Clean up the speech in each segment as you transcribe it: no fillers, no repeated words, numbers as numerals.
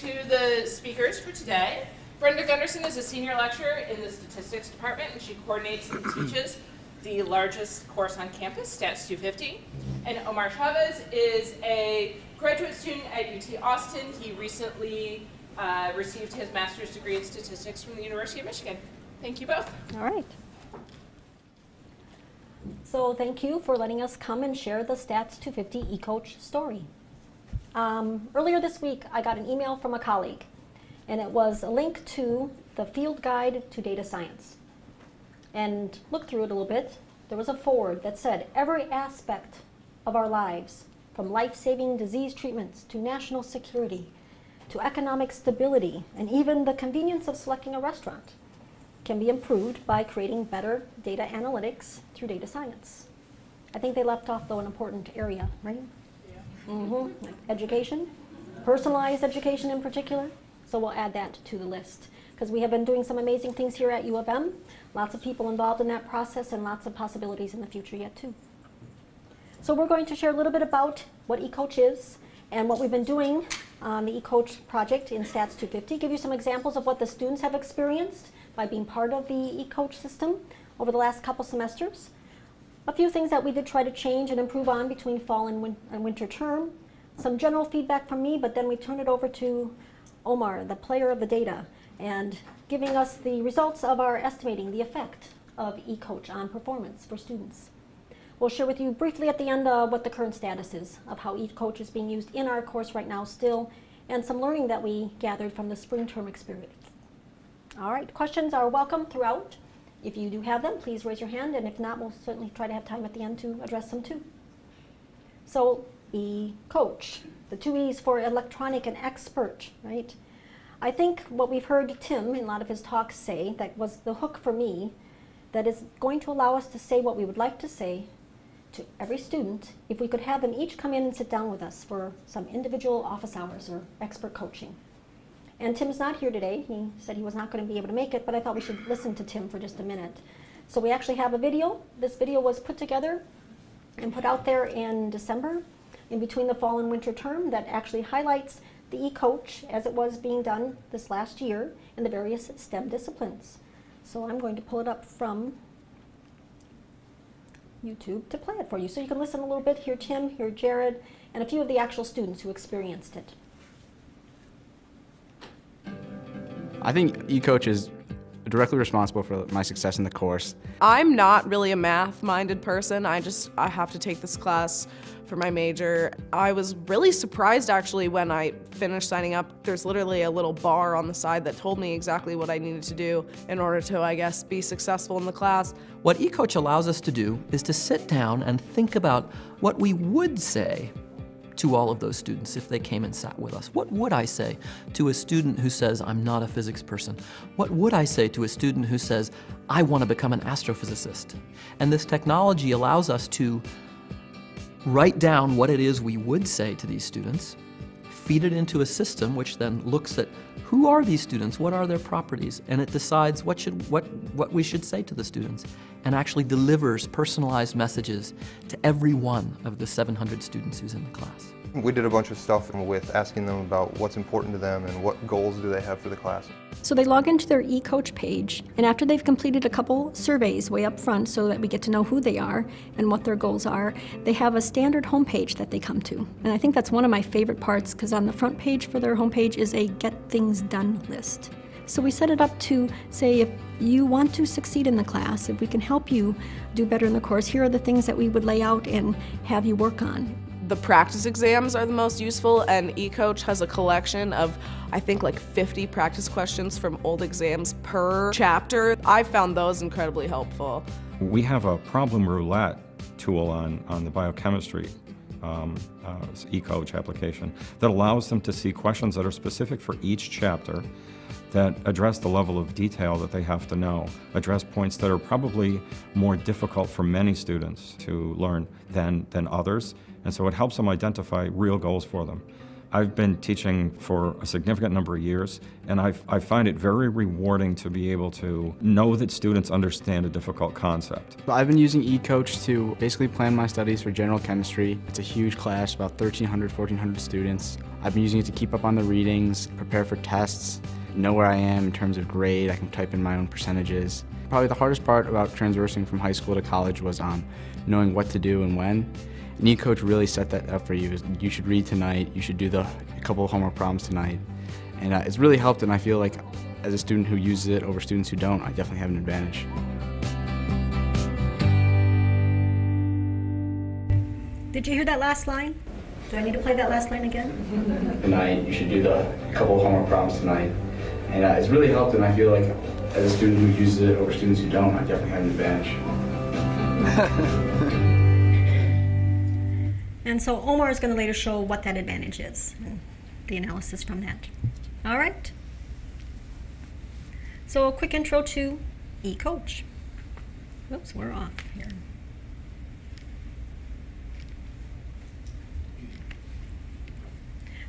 to the speakers for today. Brenda Gunderson is a senior lecturer in the statistics department, and she coordinates and teaches the largest course on campus, STATS 250. And Omar Chavez is a graduate student at UT Austin. He recently received his master's degree in statistics from the University of Michigan. Thank you both. All right. So thank you for letting us come and share the STATS 250 eCoach story. Earlier this week, I got an email from a colleague, and it was a link to the Field Guide to Data Science. And looked through it a little bit. There was a foreword that said, every aspect of our lives, from life-saving disease treatments to national security, to economic stability, and even the convenience of selecting a restaurant, can be improved by creating better data analytics through data science. I think they left off, though, an important area, right? Yeah. Mm-hmm. Like education, personalized education in particular. So we'll add that to the list, because we have been doing some amazing things here at U of M. Lots of people involved in that process and lots of possibilities in the future yet, too. So we're going to share a little bit about what eCoach is and what we've been doing on the eCoach project in STATS 250, give you some examples of what the students have experienced by being part of the eCoach system over the last couple semesters, a few things that we did try to change and improve on between fall and winter term, some general feedback from me, but then we turned it over to Omar, the player of the data, and giving us the results of our estimating the effect of eCoach on performance for students. We'll share with you briefly at the end what the current status is of how eCoach is being used in our course right now still, and some learning that we gathered from the spring term experience. All right, questions are welcome throughout. If you do have them, please raise your hand, and if not, we'll certainly try to have time at the end to address them too. So eCoach, the two E's for electronic and expert, right? I think what we've heard Tim in a lot of his talks say, that was the hook for me, that is going to allow us to say what we would like to say to every student if we could have them each come in and sit down with us for some individual office hours or expert coaching. And Tim's not here today. He said he was not going to be able to make it, but I thought we should listen to Tim for just a minute. So we actually have a video. This video was put together and put out there in December, in between the fall and winter term, that actually highlights the eCoach as it was being done this last year in the various STEM disciplines. So I'm going to pull it up from YouTube to play it for you. So you can listen a little bit, hear Tim, hear Jared, and a few of the actual students who experienced it. I think eCoach is directly responsible for my success in the course. I'm not really a math-minded person. I have to take this class for my major. I was really surprised, actually, when I finished signing up. There's literally a little bar on the side that told me exactly what I needed to do in order to, I guess, be successful in the class. What eCoach allows us to do is to sit down and think about what we would say to all of those students if they came and sat with us. What would I say to a student who says, I'm not a physics person? What would I say to a student who says, I want to become an astrophysicist? And this technology allows us to write down what it is we would say to these students, feed it into a system which then looks at who are these students, what are their properties, and it decides what we should say to the students, and actually delivers personalized messages to every one of the 700 students who's in the class. We did a bunch of stuff with asking them about what's important to them and what goals do they have for the class. So they log into their eCoach page, and after they've completed a couple surveys way up front so that we get to know who they are and what their goals are, they have a standard homepage that they come to. And I think that's one of my favorite parts, because on the front page for their homepage is a Get Things Done list. So we set it up to say, if you want to succeed in the class, if we can help you do better in the course, here are the things that we would lay out and have you work on. The practice exams are the most useful, and eCoach has a collection of, I think, like 50 practice questions from old exams per chapter. I found those incredibly helpful. We have a problem roulette tool on the biochemistry eCoach application that allows them to see questions that are specific for each chapter that address the level of detail that they have to know, address points that are probably more difficult for many students to learn than others. And so it helps them identify real goals for them. I've been teaching for a significant number of years, and I find it very rewarding to be able to know that students understand a difficult concept. I've been using eCoach to basically plan my studies for general chemistry. It's a huge class, about 1,300, 1,400 students. I've been using it to keep up on the readings, prepare for tests, know where I am in terms of grade. I can type in my own percentages. Probably the hardest part about transversing from high school to college was knowing what to do and when. And eCoach really set that up for you. You should read tonight, you should do a couple of homework problems tonight. And it's really helped, and I feel like as a student who uses it over students who don't, I definitely have an advantage. Did you hear that last line? Do I need to play that last line again? Tonight, you should do a couple of homework problems tonight. And it's really helped, and I feel like as a student who uses it over students who don't, I definitely have an advantage. And so Omar is going to later show what that advantage is, and the analysis from that. All right. So a quick intro to eCoach. Oops, we're off here.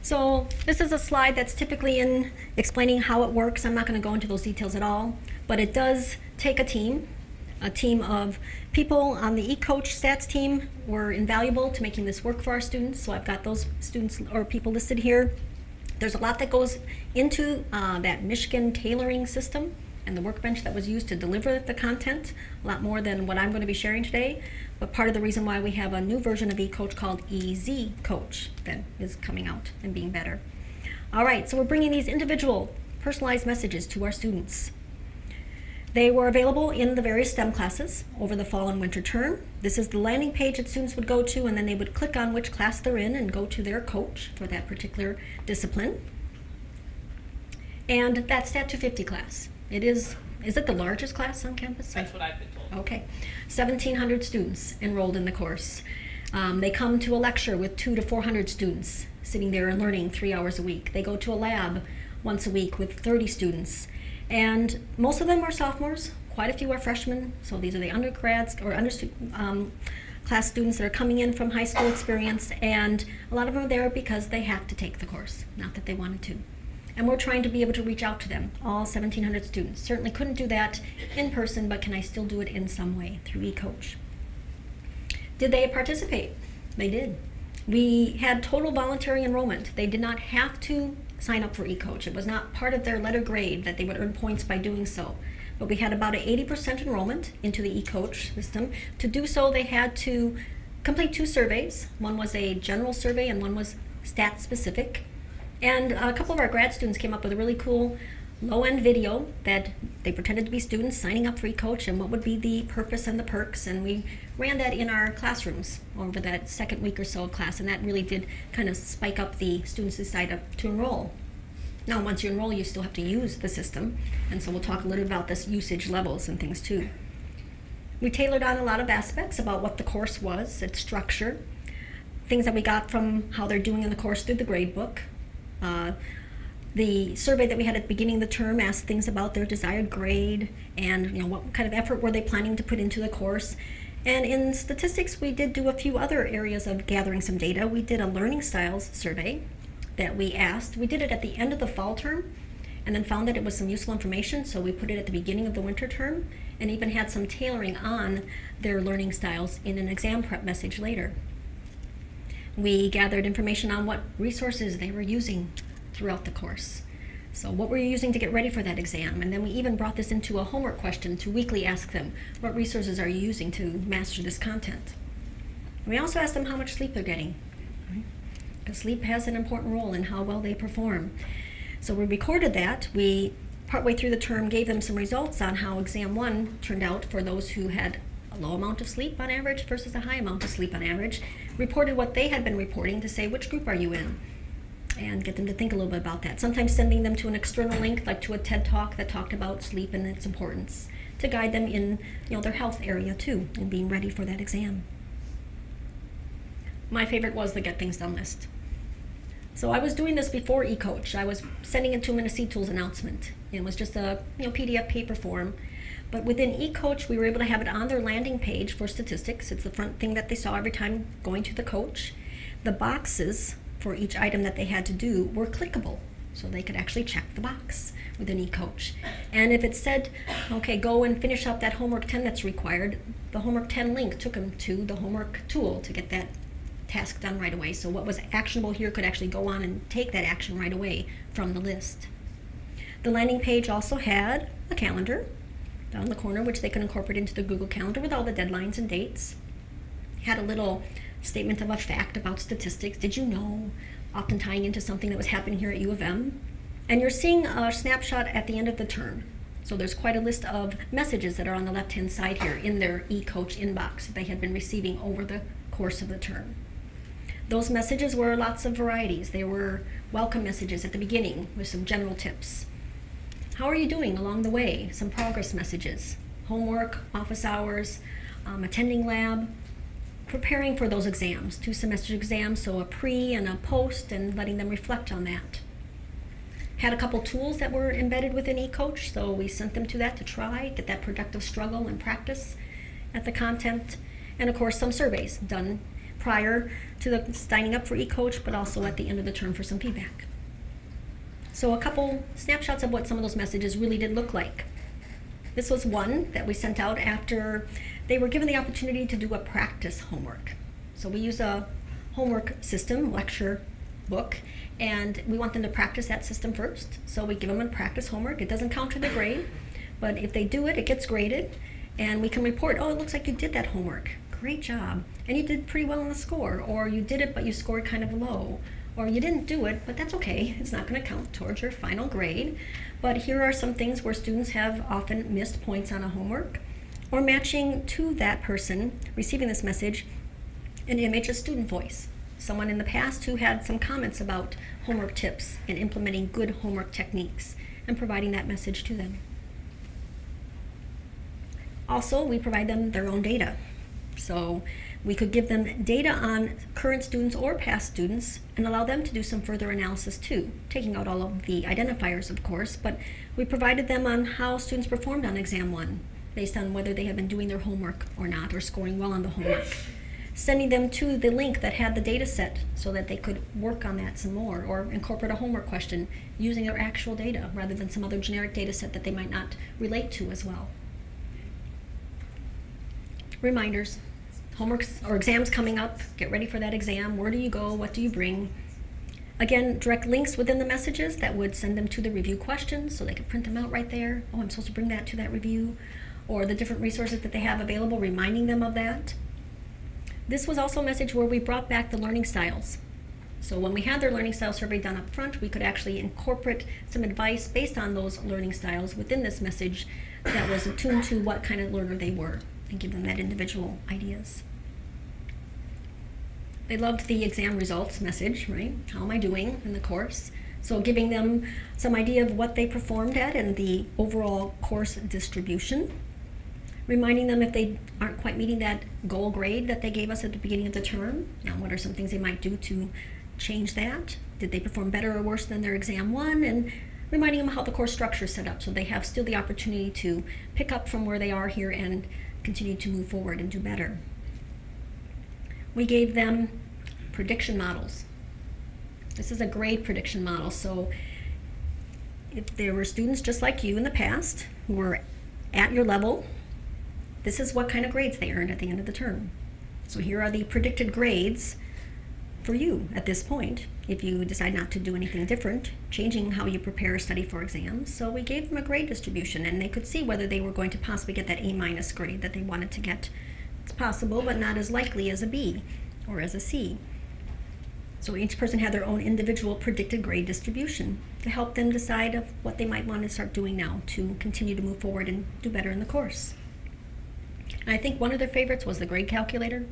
So this is a slide that's typically in explaining how it works. I'm not going to go into those details at all, but it does take a team of people on the eCoach stats team were invaluable to making this work for our students. So I've got those students or people listed here. There's a lot that goes into that Michigan tailoring system and the workbench that was used to deliver the content, a lot more than what I'm going to be sharing today. But part of the reason why we have a new version of eCoach called ezCoach that is coming out and being better. All right, so we're bringing these individual personalized messages to our students. They were available in the various STEM classes over the fall and winter term. This is the landing page that students would go to, and then they would click on which class they're in and go to their coach for that particular discipline. And that STATS 250 class. Is it the largest class on campus? That's what I've been told. Okay. 1,700 students enrolled in the course. They come to a lecture with 200 to 400 students sitting there and learning 3 hours a week. They go to a lab once a week with 30 students. And most of them are sophomores. Quite a few are freshmen. So these are the undergrads or underclass students that are coming in from high school experience. And a lot of them are there because they have to take the course, not that they wanted to. And we're trying to be able to reach out to them, all 1,700 students. Certainly couldn't do that in person, but can I still do it in some way through eCoach? Did they participate? They did. We had total voluntary enrollment. They did not have to sign up for eCoach. It was not part of their letter grade that they would earn points by doing so. But we had about an 80% enrollment into the eCoach system. To do so, they had to complete 2 surveys. One was a general survey and one was stat specific. And a couple of our grad students came up with a really cool low-end video that they pretended to be students signing up for eCoach and what would be the purpose and the perks, and we ran that in our classrooms over that second week or so of class, and that really did kind of spike up the students who signed up to enroll. Now once you enroll, you still have to use the system, and so we'll talk a little about this usage levels and things too. We tailored on a lot of aspects about what the course was, its structure, things that we got from how they're doing in the course through the grade book. The survey that we had at the beginning of the term asked things about their desired grade and what kind of effort were they planning to put into the course. And in statistics, we did do a few other areas of gathering some data. We did a learning styles survey that we asked. We did it at the end of the fall term and then found that it was some useful information, so we put it at the beginning of the winter term and even had some tailoring on their learning styles in an exam prep message later. We gathered information on what resources they were using throughout the course. So what were you using to get ready for that exam? And then we even brought this into a homework question to weekly ask them, what resources are you using to master this content? And we also asked them how much sleep they're getting, because sleep has an important role in how well they perform. So we recorded that. We, partway through the term, gave them some results on how exam 1 turned out for those who had a low amount of sleep on average versus a high amount of sleep on average, reported what they had been reporting to say, which group are you in? And get them to think a little bit about that. Sometimes sending them to an external link, like to a TED Talk that talked about sleep and its importance, to guide them in their health area too, and being ready for that exam. My favorite was the Get Things Done list. So I was doing this before eCoach. I was sending it to them in a CTools announcement. It was just a PDF paper form. But within eCoach, we were able to have it on their landing page for statistics. It's the front thing that they saw every time going to the coach. The boxes for each item that they had to do were clickable, so they could actually check the box with an eCoach. And if it said, okay, go and finish up that homework 10 that's required, the homework 10 link took them to the homework tool to get that task done right away. So what was actionable here could actually go on and take that action right away from the list. The landing page also had a calendar down in the corner, which they could incorporate into the Google Calendar with all the deadlines and dates. Had a little statement of a fact about statistics. Did you know? Often tying into something that was happening here at U of M. And you're seeing a snapshot at the end of the term. So there's quite a list of messages that are on the left-hand side here in their eCoach inbox that they had been receiving over the course of the term. Those messages were lots of varieties. They were welcome messages at the beginning with some general tips. How are you doing along the way? Some progress messages, homework, office hours, attending lab, preparing for those exams, 2 semester exams, so a pre and a post, and letting them reflect on that. Had a couple tools that were embedded within eCoach, so we sent them to that to try, get that productive struggle and practice at the content, and of course some surveys done prior to the signing up for eCoach, but also at the end of the term for some feedback. So a couple snapshots of what some of those messages really did look like. This was one that we sent out after they were given the opportunity to do a practice homework. So we use a homework system, Lecture Book, and we want them to practice that system first. So we give them a practice homework. It doesn't count to the grade, but if they do it, it gets graded, and we can report, oh, it looks like you did that homework. Great job. And you did pretty well on the score, or you did it, but you scored kind of low, or you didn't do it, but that's okay. It's not going to count towards your final grade. But here are some things where students have often missed points on a homework, or matching to that person receiving this message an image, a student voice. Someone in the past who had some comments about homework tips and implementing good homework techniques and providing that message to them. Also, we provide them their own data. So we could give them data on current students or past students and allow them to do some further analysis too, taking out all of the identifiers, of course, but we provided them on how students performed on exam one based on whether they had been doing their homework or not, or scoring well on the homework. Sending them to the link that had the data set so that they could work on that some more, or incorporate a homework question using their actual data rather than some other generic data set that they might not relate to as well. Reminders, homeworks or exams coming up, get ready for that exam, where do you go, what do you bring? Again, direct links within the messages that would send them to the review questions so they could print them out right there. Oh, I'm supposed to bring that to that review, or the different resources that they have available, reminding them of that. This was also a message where we brought back the learning styles. So when we had their learning style survey done up front, we could actually incorporate some advice based on those learning styles within this message that was attuned to what kind of learner they were and give them that individual ideas. They loved the exam results message, right? How am I doing in the course? So giving them some idea of what they performed at and the overall course distribution. Reminding them if they aren't quite meeting that goal grade that they gave us at the beginning of the term, what are some things they might do to change that? Did they perform better or worse than their exam one? And reminding them how the course structure is set up so they have still the opportunity to pick up from where they are here and continue to move forward and do better. We gave them prediction models. This is a grade prediction model. So if there were students just like you in the past who were at your level, this is what kind of grades they earned at the end of the term. So here are the predicted grades for you at this point, if you decide not to do anything different, changing how you prepare or study for exams. So we gave them a grade distribution, and they could see whether they were going to possibly get that A- grade that they wanted to get. It's possible, but not as likely as a B or as a C. So each person had their own individual predicted grade distribution to help them decide of what they might want to start doing now to continue to move forward and do better in the course. And I think one of their favorites was the grade calculator.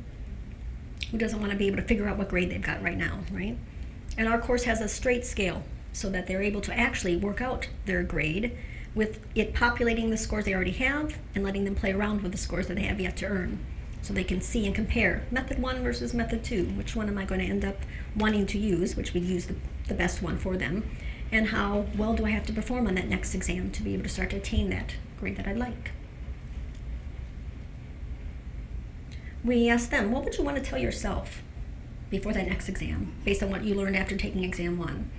Who doesn't want to be able to figure out what grade they've got right now, right? And our course has a straight scale so that they're able to actually work out their grade with it populating the scores they already have and letting them play around with the scores that they have yet to earn. So they can see and compare method one versus method two. Which one am I going to end up wanting to use, which would use the best one for them, and how well do I have to perform on that next exam to be able to start to attain that grade that I'd like. We asked them, what would you want to tell yourself before that next exam, based on what you learned after taking exam one?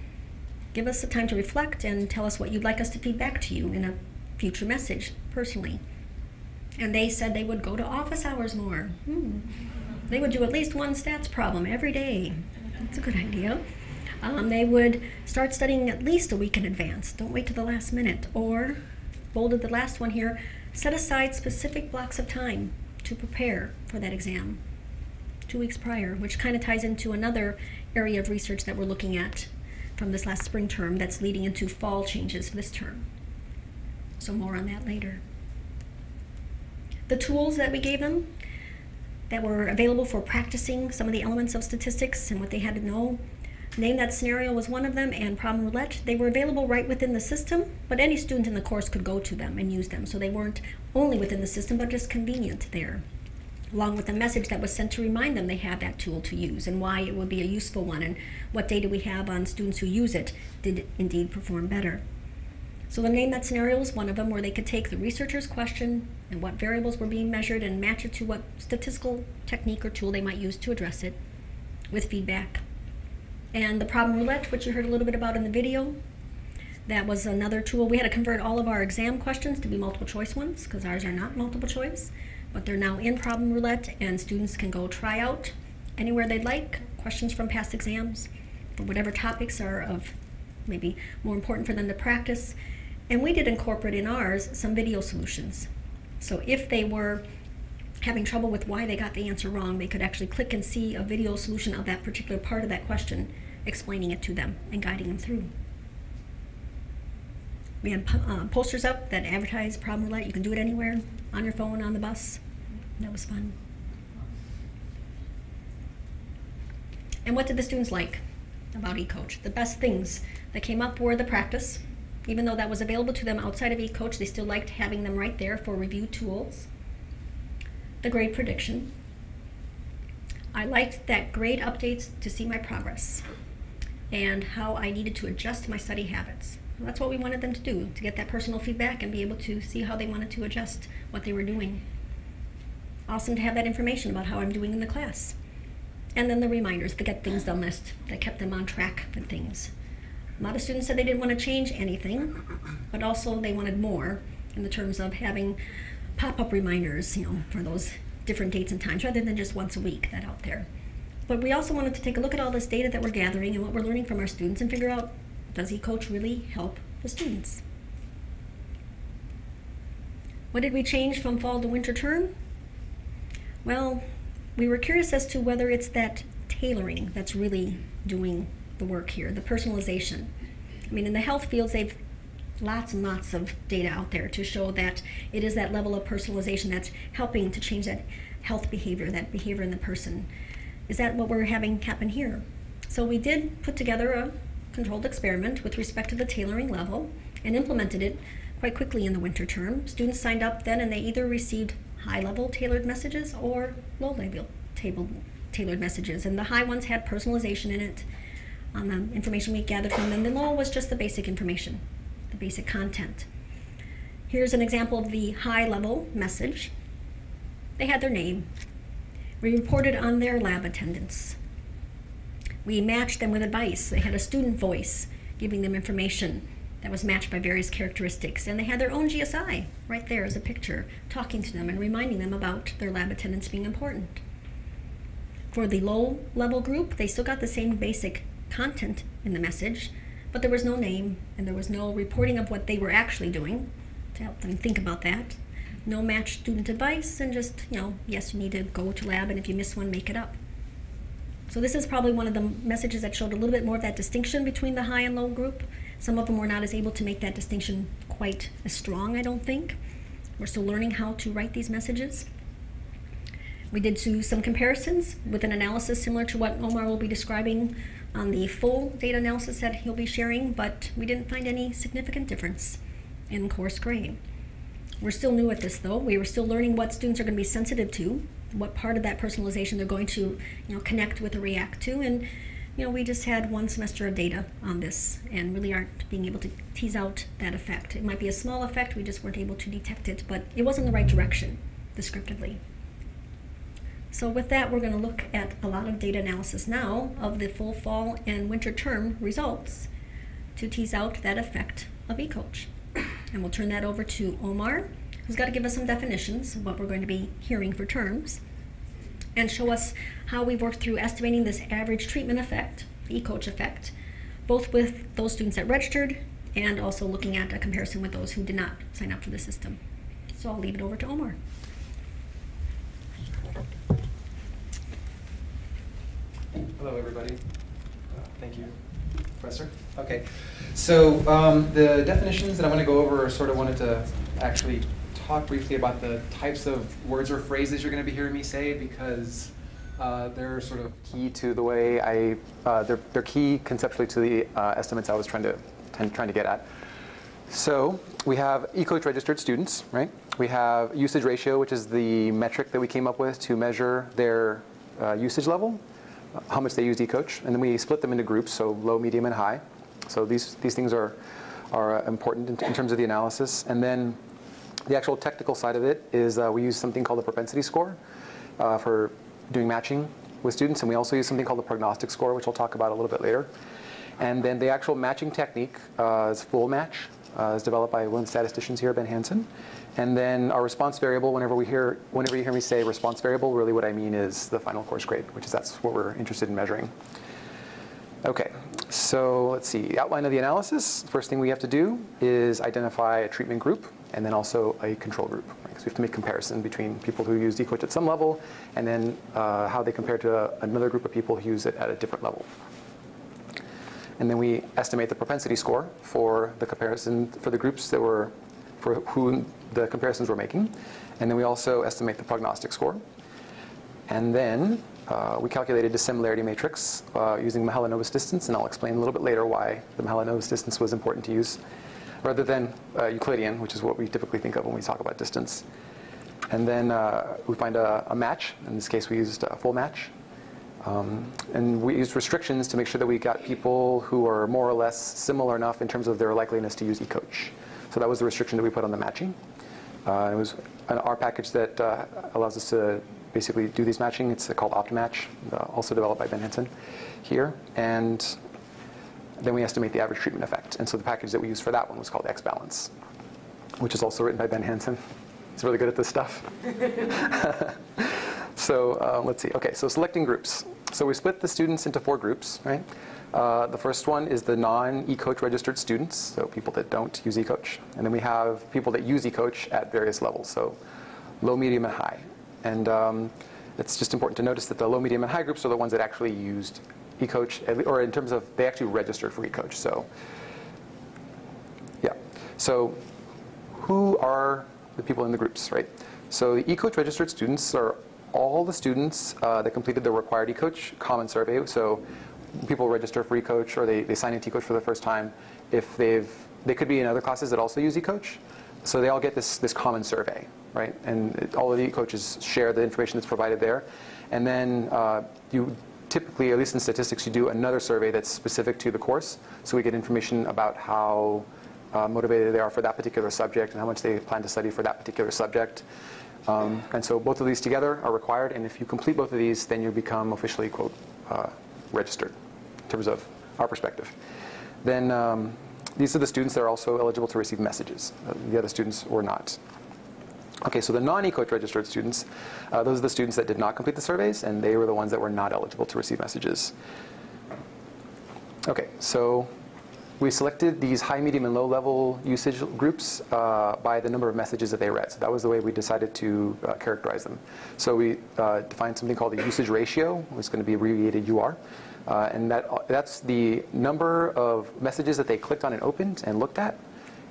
Give us the time to reflect and tell us what you'd like us to feed back to you in a future message, personally. And they said they would go to office hours more. They would do at least one stats problem every day. That's a good idea. They would start studying at least a week in advance. Don't wait till the last minute. Or, bolded the last one here, set aside specific blocks of time to prepare for that exam 2 weeks prior, which kind of ties into another area of research that we're looking at from this last spring term that's leading into fall changes for this term. So more on that later. The tools that we gave them that were available for practicing some of the elements of statistics and what they had to know. Name That Scenario was one of them, and Problem Roulette. They were available right within the system, but any student in the course could go to them and use them. So they weren't only within the system, but just convenient there, along with the message that was sent to remind them they had that tool to use and why it would be a useful one and what data we have on students who use it did indeed perform better. So the Name That Scenario was one of them, where they could take the researcher's question and what variables were being measured and match it to what statistical technique or tool they might use to address it with feedback. And the Problem Roulette, which you heard a little bit about in the video, that was another tool. We had to convert all of our exam questions to be multiple choice ones, because ours are not multiple choice, but they're now in Problem Roulette, and students can go try out anywhere they'd like, questions from past exams, for whatever topics are of maybe more important for them to practice. And we did incorporate in ours some video solutions. So if they were having trouble with why they got the answer wrong, they could actually click and see a video solution of that particular part of that question, explaining it to them and guiding them through. We had posters up that advertised Problem Roulette. You can do it anywhere, on your phone, on the bus. That was fun. And what did the students like about eCoach? The best things that came up were the practice. Even though that was available to them outside of eCoach, they still liked having them right there for review tools. The grade prediction. I liked that grade updates to see my progress and how I needed to adjust my study habits. Well, that's what we wanted them to do, to get that personal feedback and be able to see how they wanted to adjust what they were doing. Awesome to have that information about how I'm doing in the class. And then the reminders, the get things done list, that kept them on track with things. A lot of students said they didn't want to change anything, but also they wanted more in the terms of having pop-up reminders, you know, for those different dates and times, rather than just once a week, that out there. But we also wanted to take a look at all this data that we're gathering and what we're learning from our students and figure out, does eCoach really help the students? What did we change from fall to winter term? Well, we were curious as to whether it's that tailoring that's really doing the work here, the personalization. I mean, in the health fields, they've lots and lots of data out there to show that it is that level of personalization that's helping to change that health behavior, that behavior in the person. Is that what we're having happen here? So we did put together a controlled experiment with respect to the tailoring level and implemented it quite quickly in the winter term. Students signed up then, and they either received high-level tailored messages or low-level tailored messages. And the high ones had personalization in it on the information we gathered from them. The low was just the basic information, the basic content. Here's an example of the high-level message. They had their name. We reported on their lab attendance. We matched them with advice. They had a student voice giving them information that was matched by various characteristics. And they had their own GSI right there as a picture, talking to them and reminding them about their lab attendance being important. For the low-level group, they still got the same basic content in the message, but there was no name and there was no reporting of what they were actually doing to help them think about that. No matched student advice, and just, you know, yes, you need to go to lab, and if you miss one, make it up. So this is probably one of the messages that showed a little bit more of that distinction between the high and low group. Some of them were not as able to make that distinction quite as strong, I don't think. We're still learning how to write these messages. We did some comparisons with an analysis similar to what Omar will be describing on the full data analysis that he'll be sharing, but we didn't find any significant difference in course grade. We're still new at this, though. We were still learning what students are going to be sensitive to, what part of that personalization they're going to, you know, connect with or react to, and, you know, we just had one semester of data on this and really aren't being able to tease out that effect. It might be a small effect, we just weren't able to detect it, but it was in the right direction descriptively. So with that, we're going to look at a lot of data analysis now of the full fall and winter term results to tease out that effect of eCoach. And we'll turn that over to Omar, who's got to give us some definitions of what we're going to be hearing for terms and show us how we've worked through estimating this average treatment effect, the eCoach effect, both with those students that registered and also looking at a comparison with those who did not sign up for the system. So I'll leave it over to Omar. Hello, everybody. Thank you, Professor. Okay, so the definitions that I'm going to go over, sort of wanted to actually talk briefly about the types of words or phrases you're going to be hearing me say, because they're sort of key to the way I, they're key conceptually to the estimates I was trying to get at. So we have eCoach registered students, right? We have usage ratio, which is the metric that we came up with to measure their usage level, how much they used eCoach, and then we split them into groups, so low, medium, and high. So these things are important in terms of the analysis. And then the actual technical side of it is we use something called a propensity score for doing matching with students, and we also use something called a prognostic score, which I'll talk about a little bit later. And then the actual matching technique is full match. Is developed by one of the statisticians here, Ben Hansen. And then our response variable, whenever you hear me say response variable, really what I mean is the final course grade, which is that's what we're interested in measuring. OK, so let's see. Outline of the analysis. The first thing we have to do is identify a treatment group and then also a control group, right? Because we have to make comparison between people who use eCoach at some level and then how they compare to another group of people who use it at a different level. And then we estimate the propensity score for the comparison for the groups that were, for whom the comparisons were making. And then we also estimate the prognostic score. And then we calculated a similarity matrix using Mahalanobis distance. And I'll explain a little bit later why the Mahalanobis distance was important to use, rather than Euclidean, which is what we typically think of when we talk about distance. And then we find a match. In this case, we used a full match. And we used restrictions to make sure that we got people who are more or less similar enough in terms of their likeliness to use eCoach. So that was the restriction that we put on the matching. It was an R package that allows us to basically do these matching. It's called OptMatch, also developed by Ben Hansen here. And then we estimate the average treatment effect. And so the package that we used for that one was called X-Balance, which is also written by Ben Hansen. He's really good at this stuff. So let's see. OK, so selecting groups. So we split the students into four groups, right? The first one is the non-eCoach registered students, so people that don't use eCoach. And then we have people that use eCoach at various levels, so low, medium, and high. And it's just important to notice that the low, medium, and high groups are the ones that actually used eCoach, or in terms of they actually registered for eCoach. So yeah. So who are the people in the groups, right? So the eCoach registered students are all the students that completed the required eCoach common survey. So people register for eCoach or they sign into eCoach for the first time. If they could be in other classes that also use eCoach. So they all get this common survey, right? And all of the eCoaches share the information that's provided there. And then you typically, at least in statistics, you do another survey that's specific to the course. So we get information about how motivated they are for that particular subject and how much they plan to study for that particular subject. And so both of these together are required. And if you complete both of these, then you become officially, quote, registered in terms of our perspective. Then these are the students that are also eligible to receive messages. The other students were not. OK, so the non-eCoach registered students, those are the students that did not complete the surveys. And they were the ones that were not eligible to receive messages. OK, so we selected these high, medium, and low-level usage groups by the number of messages that they read. So that was the way we decided to characterize them. So we defined something called the usage ratio. It's going to be abbreviated UR. And that's the number of messages that they clicked on and opened and looked at.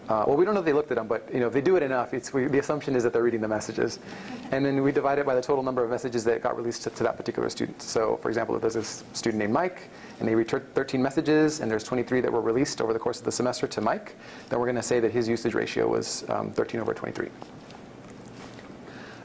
Well, we don't know if they looked at them, but if they do it enough, the assumption is that they're reading the messages. And then we divide it by the total number of messages that got released to that particular student. So for example, if there's a student named Mike, and they returned 13 messages, and there's 23 that were released over the course of the semester to Mike, then we're going to say that his usage ratio was 13/23.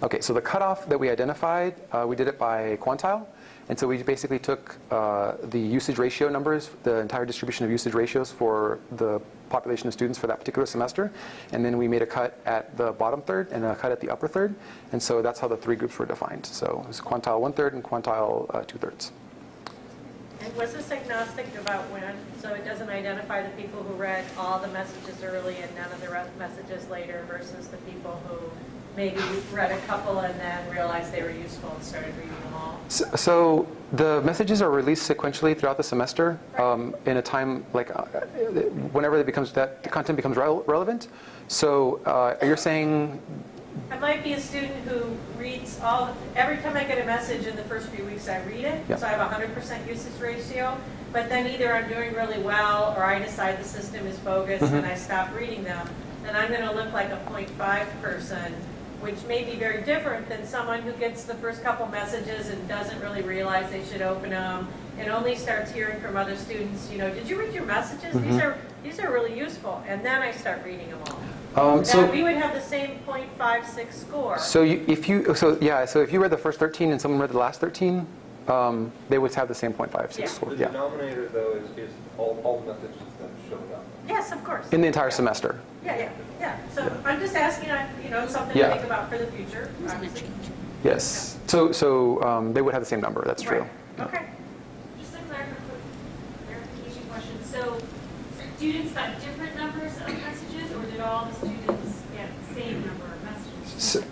OK, so the cutoff that we identified, we did it by quantile. And so we basically took the usage ratio numbers, the entire distribution of usage ratios for the population of students for that particular semester. And then we made a cut at the bottom third and a cut at the upper third. And so that's how the three groups were defined. So it was quantile 1/3 and quantile 2/3. It wasn't agnostic about when, so it doesn't identify the people who read all the messages early and none of the messages later versus the people who maybe read a couple and then realized they were useful and started reading them all. So the messages are released sequentially throughout the semester, right. In a time like whenever it becomes that the content becomes relevant. So you're saying. I might be a student who reads all, every time I get a message in the first few weeks I read it, yep. So I have 100% usage ratio, but then either I'm doing really well or I decide the system is bogus mm-hmm. and I stop reading them, then I'm going to look like a 0.5 person, which may be very different than someone who gets the first couple messages and doesn't really realize they should open them and only starts hearing from other students, you know, did you read your messages? Mm-hmm. These are really useful, and then I start reading them all. So we would have the same 0.56 score. So if you read the first 13 and someone read the last 13, they would have the same 0.56 yeah. score. The denominator though is all the messages that showed up. Yes, of course. In the entire yeah. semester. Yeah. So yeah. I'm just asking, you know, something yeah. to think about for the future. Obviously. Yes. Yeah. So they would have the same number. That's right. True. Okay. Yeah. Just a clarification question. So students got different numbers of messages. All the students get the same number of messages?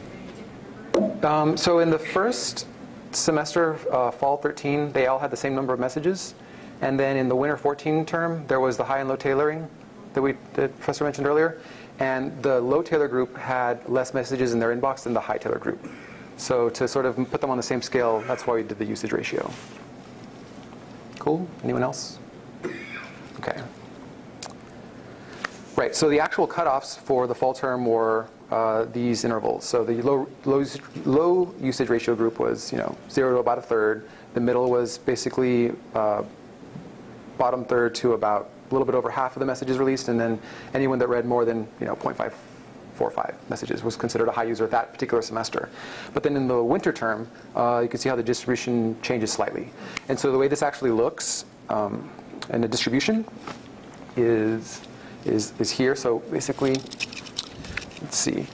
So in the first semester, fall 13, they all had the same number of messages. And then in the winter 14 term, there was the high and low tailoring that Professor mentioned earlier. And the low tailor group had less messages in their inbox than the high tailor group. So to sort of put them on the same scale, that's why we did the usage ratio. Cool? Anyone else? OK. Right, so the actual cutoffs for the fall term were these intervals. So the low usage ratio group was, 0 to about 1/3. The middle was basically bottom third to about a little bit over half of the messages released, and then anyone that read more than 0.545 messages was considered a high user that particular semester. But then in the winter term, you can see how the distribution changes slightly. And so the way this actually looks in the distribution is here. So basically, let's see.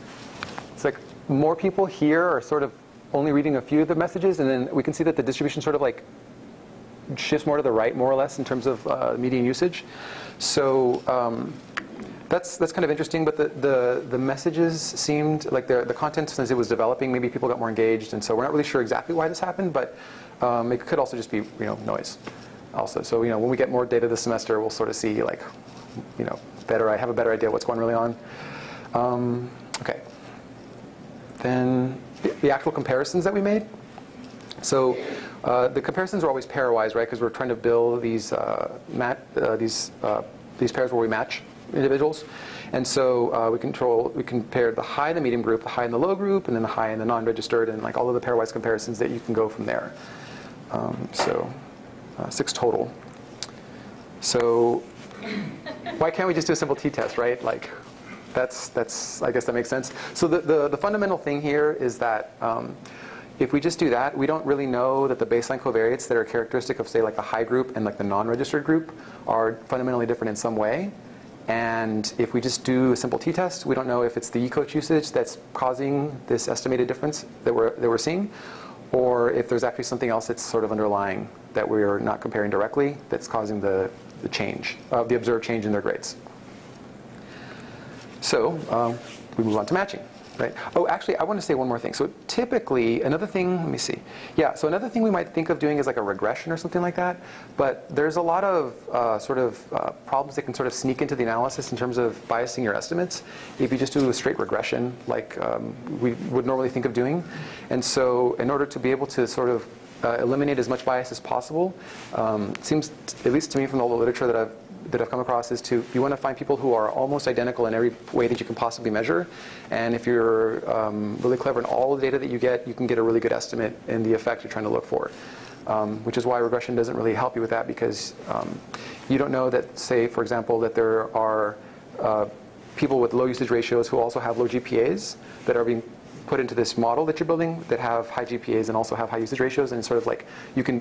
It's like more people here are sort of only reading a few of the messages, and then we can see that the distribution sort of like shifts more to the right, more or less, in terms of median usage. So that's kind of interesting. But the messages seemed like the content, since it was developing, maybe people got more engaged, and so we're not really sure exactly why this happened. But it could also just be noise, also. So when we get more data this semester, we'll sort of see like. I have a better idea what's going really on. Okay. Then the actual comparisons that we made. So the comparisons are always pairwise, right? Because we're trying to build these pairs where we match individuals. And so we compared the high and the medium group, the high and the low group, and then the high and the non-registered, and like all of the pairwise comparisons that you can go from there. 6 total. So. Why can't we just do a simple t-test, right? Like, that's I guess that makes sense. So the fundamental thing here is that if we just do that, we don't really know that the baseline covariates that are characteristic of, say, like the high group and like the non-registered group are fundamentally different in some way. And if we just do a simple t-test, we don't know if it's the eCoach usage that's causing this estimated difference that we're seeing, or if there's actually something else that's sort of underlying that we're not comparing directly that's causing the change, the observed change in their grades. So we move on to matching, right? Oh, actually, I want to say one more thing. So typically, another thing, let me see. Yeah, so another thing we might think of doing is like a regression or something like that. But there's a lot of problems that can sort of sneak into the analysis in terms of biasing your estimates if you just do a straight regression like we would normally think of doing. And so in order to be able to sort of eliminate as much bias as possible. It seems, at least to me from all the literature that I've come across, is you want to find people who are almost identical in every way that you can possibly measure. And if you're really clever in all the data that you can get a really good estimate in the effect you're trying to look for. Which is why regression doesn't really help you with that, because you don't know that, say, for example, that there are people with low usage ratios who also have low GPAs that are being put into this model that you're building that have high GPAs and also have high usage ratios, and sort of like you can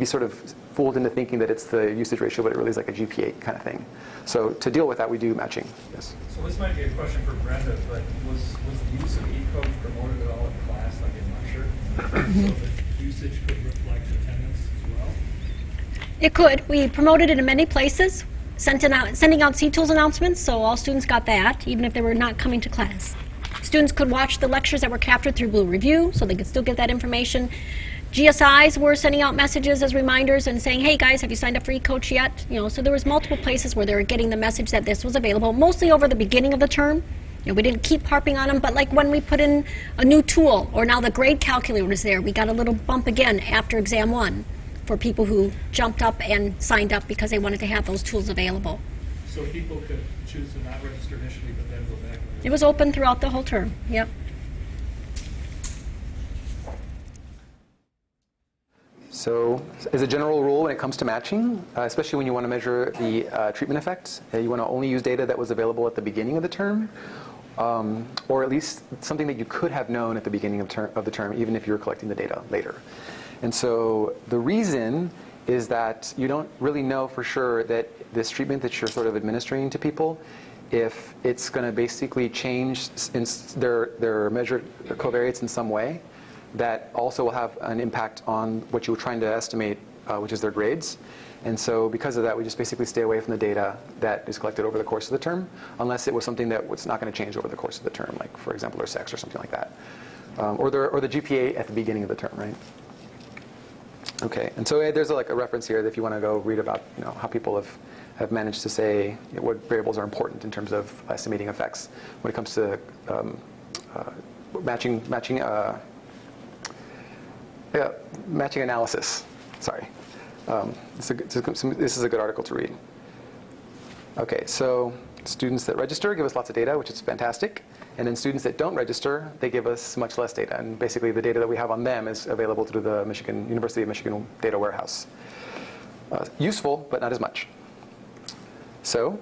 be sort of fooled into thinking that it's the usage ratio, but it really is like a GPA kind of thing. So to deal with that, we do matching. Yes. So this might be a question for Brenda, but was the use of eCoach promoted at all in class, like in lecture, so that usage could reflect attendance as well? It could. We promoted it in many places, sending out CTools announcements, so all students got that, even if they were not coming to class. Students could watch the lectures that were captured through Blue Review, so they could still get that information. GSIs were sending out messages as reminders and saying, hey guys, have you signed up for eCoach yet? You know, so there was multiple places where they were getting the message that this was available, mostly over the beginning of the term. You know, we didn't keep harping on them, but like when we put in a new tool, or now the grade calculator was there, we got a little bump again after exam one for people who jumped up and signed up because they wanted to have those tools available. So people could choose to not register initially, but then go back? It was open throughout the whole term, yep. So as a general rule when it comes to matching, especially when you want to measure the treatment effects, you want to only use data that was available at the beginning of the term, or at least something that you could have known at the beginning of the term, even if you were collecting the data later. And so the reason is that you don't really know for sure that this treatment that you're sort of administering to people, if it's going to basically change in their measured covariates in some way, that also will have an impact on what you were trying to estimate, which is their grades. And so because of that, we just basically stay away from the data that is collected over the course of the term, unless it was something that was not going to change over the course of the term, like, for example, their sex or something like that, or the GPA at the beginning of the term, right? Okay, and so there's like a reference here that if you want to go read about, you know, how people have managed to say, you know, what variables are important in terms of estimating effects when it comes to matching analysis. Sorry. This is a good article to read. Okay, so students that register give us lots of data, which is fantastic. And then students that don't register, they give us much less data. And basically the data that we have on them is available through the University of Michigan data warehouse. Useful, but not as much. So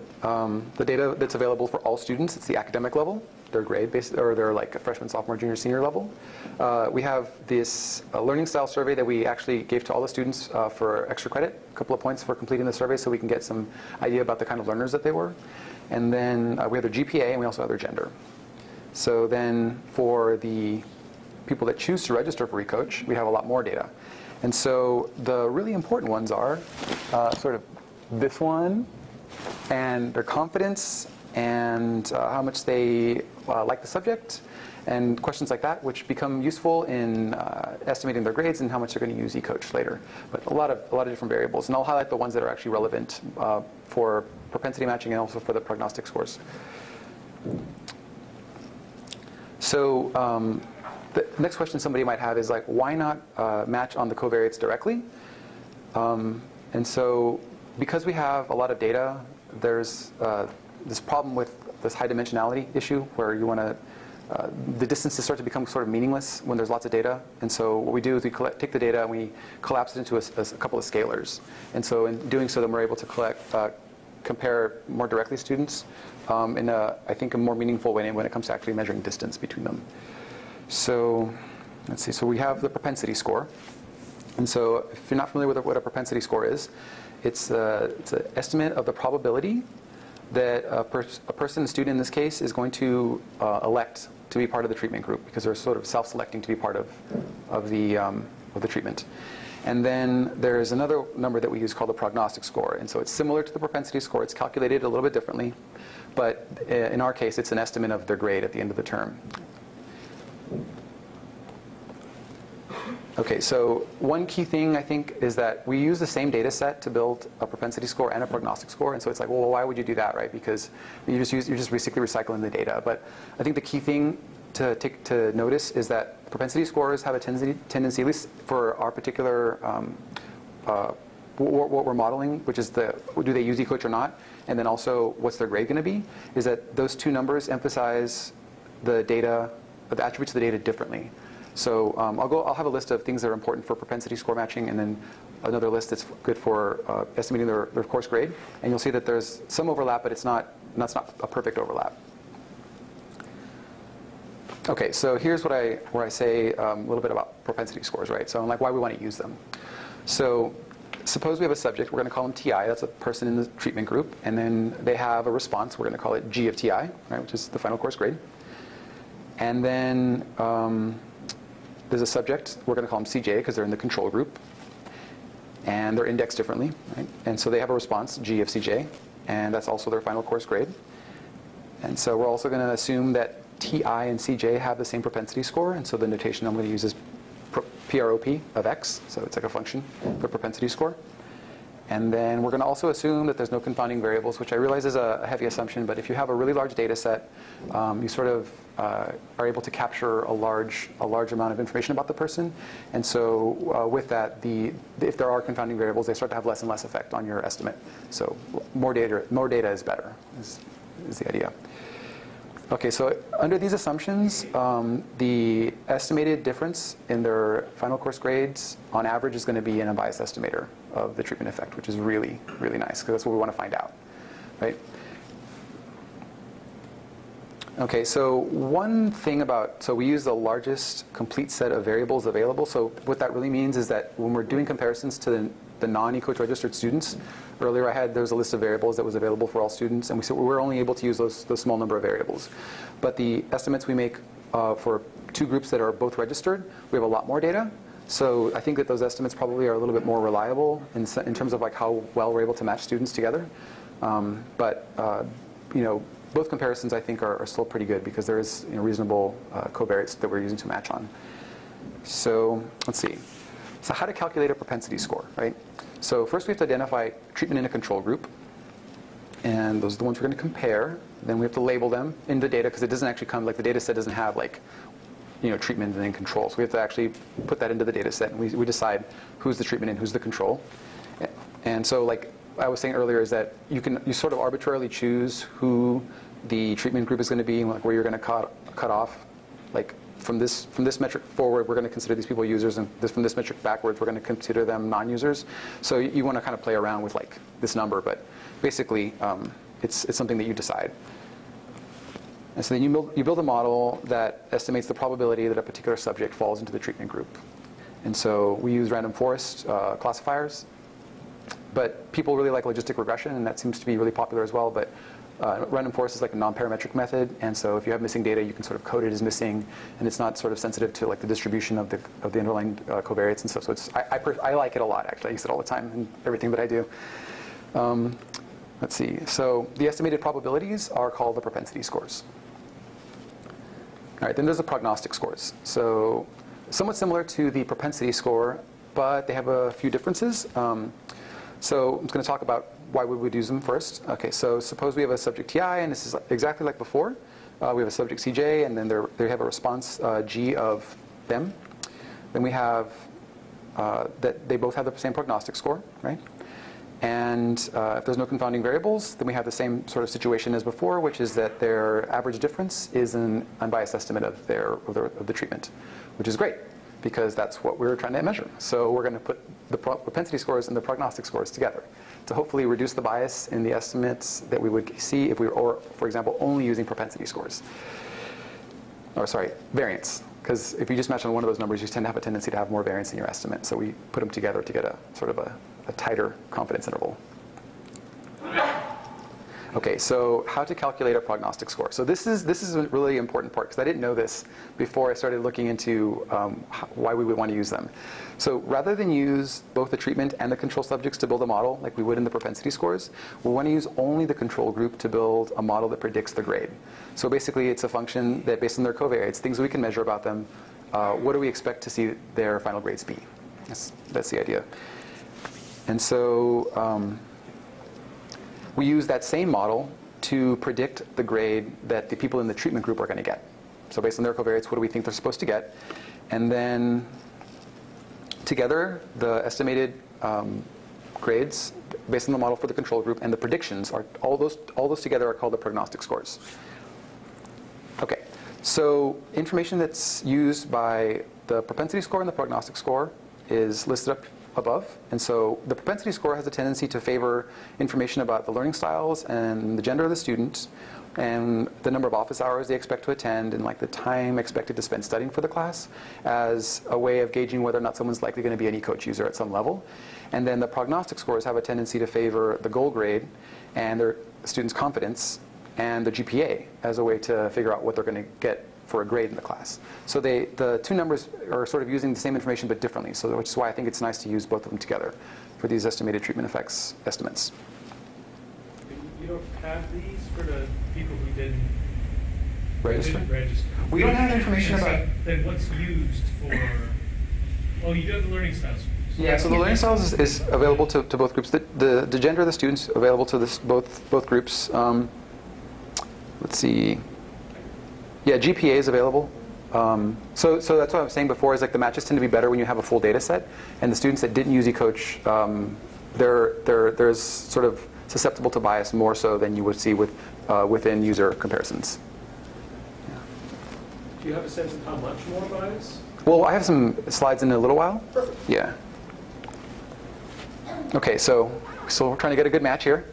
the data that's available for all students, it's the academic level, their grade, or their like freshman, sophomore, junior, senior level. We have this learning style survey that we actually gave to all the students for extra credit, a couple of points for completing the survey so we can get some idea about the kind of learners that they were. And then we have their GPA and we also have their gender. So then for the people that choose to register for eCoach, we have a lot more data. And so the really important ones are sort of this one, and their confidence, and how much they like the subject, and questions like that, which become useful in estimating their grades and how much they're going to use eCoach later. But a lot of different variables, and I'll highlight the ones that are actually relevant for propensity matching and also for the prognostic scores. So the next question somebody might have is like, why not match on the covariates directly? And so because we have a lot of data, there's this problem with this high dimensionality issue where you want to, the distances start to become sort of meaningless when there's lots of data. And so what we do is we take the data and we collapse it into a couple of scalars. And so in doing so, then we're able to compare more directly students in I think, a more meaningful way when it comes to actually measuring distance between them. So let's see, so we have the propensity score. And so if you're not familiar with what a propensity score is, it's an estimate of the probability that a person, a student in this case, is going to elect to be part of the treatment group because they're sort of self-selecting to be part of the treatment. And then there's another number that we use called the prognostic score. And so it's similar to the propensity score. It's calculated a little bit differently. But in our case, it's an estimate of their grade at the end of the term. Okay, so one key thing, I think, is that we use the same data set to build a propensity score and a prognostic score. And so it's like, well, why would you do that, right? Because you're just basically recycling the data. But I think the key thing to notice is that propensity scores have a tendency, at least for our particular, what we're modeling, which is do they use eCoach or not, and then also what's their grade going to be, is that those two numbers emphasize the data, the attributes of the data differently. So I'll have a list of things that are important for propensity score matching and then another list that's good for estimating their course grade. And you'll see that there's some overlap, but it's not a perfect overlap. Okay, so here's where I say a little bit about propensity scores, right? So I'm like, why we want to use them. So suppose we have a subject, we're going to call them TI, that's a person in the treatment group, and then they have a response, we're going to call it G of TI, right, which is the final course grade. And then there's a subject, we're going to call them CJ because they're in the control group. and they're indexed differently, right? And so they have a response, G of CJ, and that's also their final course grade. And so we're also going to assume that TI and CJ have the same propensity score, and so the notation I'm going to use is PROP of X, so it's like a function, the propensity score. And then we're going to also assume that there's no confounding variables, which I realize is a heavy assumption, but if you have a really large data set, you sort of are able to capture a large amount of information about the person. And so with that, if there are confounding variables, they start to have less and less effect on your estimate. So more data is better, is the idea. Okay, so under these assumptions, the estimated difference in their final course grades on average is going to be an unbiased estimator of the treatment effect, which is really, really nice, because that's what we want to find out, right? Okay, so one thing about, so we use the largest complete set of variables available. So what that really means is that when we're doing comparisons to the non-eCoach registered students. Earlier there was a list of variables that was available for all students, and we said we were only able to use those small number of variables. But the estimates we make for two groups that are both registered, we have a lot more data. So I think that those estimates probably are a little bit more reliable in terms of like how well we're able to match students together. You know, both comparisons I think are still pretty good because there is reasonable covariates that we're using to match on. So let's see. So how to calculate a propensity score, right? So first we have to identify treatment in a control group. And those are the ones we're going to compare. Then we have to label them in the data because it doesn't actually come, like the data set doesn't have like, you know, treatment and then control. So we have to actually put that into the data set. And we decide who's the treatment and who's the control. And so like I was saying earlier is that you sort of arbitrarily choose who the treatment group is going to be and like where you're going to cut off like from this metric forward, we're going to consider these people users, and from this metric backwards, we're going to consider them non-users. So you want to kind of play around with like this number, but basically, it's something that you decide. And so then you build a model that estimates the probability that a particular subject falls into the treatment group. And so we use random forest classifiers, but people really like logistic regression, and that seems to be really popular as well. But random forest is like a non-parametric method, and so if you have missing data, you can sort of code it as missing, and it's not sort of sensitive to like the distribution of the underlying covariates and stuff. So it's I like it a lot actually. I use it all the time in everything that I do. Let's see. So the estimated probabilities are called the propensity scores. All right. Then there's the prognostic scores. So somewhat similar to the propensity score, but they have a few differences. So I'm going to talk about why would we use them first. Okay, so suppose we have a subject TI, and this is exactly like before. We have a subject CJ, and then they have a response G of them. Then we have that they both have the same prognostic score, right? And if there's no confounding variables, then we have the same sort of situation as before, which is that their average difference is an unbiased estimate of the treatment, which is great, because that's what we're trying to measure. So we're going to put the propensity scores and the prognostic scores together to hopefully reduce the bias in the estimates that we would see if we were, for example, only using propensity scores. Or sorry, variance. Because if you just match on one of those numbers, you tend to have a tendency to have more variance in your estimate. So we put them together to get a sort of a tighter confidence interval. Okay, so how to calculate a prognostic score. So this is a really important part, because I didn't know this before I started looking into why we would want to use them. So rather than use both the treatment and the control subjects to build a model, like we would in the propensity scores, we want to use only the control group to build a model that predicts the grade. So basically, it's a function that, based on their covariates, things we can measure about them, what do we expect to see their final grades be? That's the idea. And so we use that same model to predict the grade that the people in the treatment group are going to get. So based on their covariates, what do we think they're supposed to get? And then together, the estimated grades based on the model for the control group and the predictions, are all those together are called the prognostic scores. Okay, so information that's used by the propensity score and the prognostic score is listed up above. And so the propensity score has a tendency to favor information about the learning styles and the gender of the students and the number of office hours they expect to attend and like the time expected to spend studying for the class as a way of gauging whether or not someone's likely going to be an eCoach user at some level. And then the prognostic scores have a tendency to favor the goal grade and their students' confidence and the GPA as a way to figure out what they're going to get for a grade in the class. So the two numbers are sort of using the same information but differently, so which is why I think it's nice to use both of them together for these estimated treatment effects estimates. You don't have these for the people who didn't register? We don't have information about... Then what's used for... Oh, you do have the learning styles. Yeah, so the learning styles is available to both groups. The gender of the students available to this, both groups. Let's see. Yeah, GPA is available. So that's what I was saying before, is like the matches tend to be better when you have a full data set. And the students that didn't use eCoach, they're sort of susceptible to bias more so than you would see with within user comparisons. Do you have a sense of how much more bias? Well, I have some slides in a little while. Perfect. Yeah. Okay, so we're trying to get a good match here.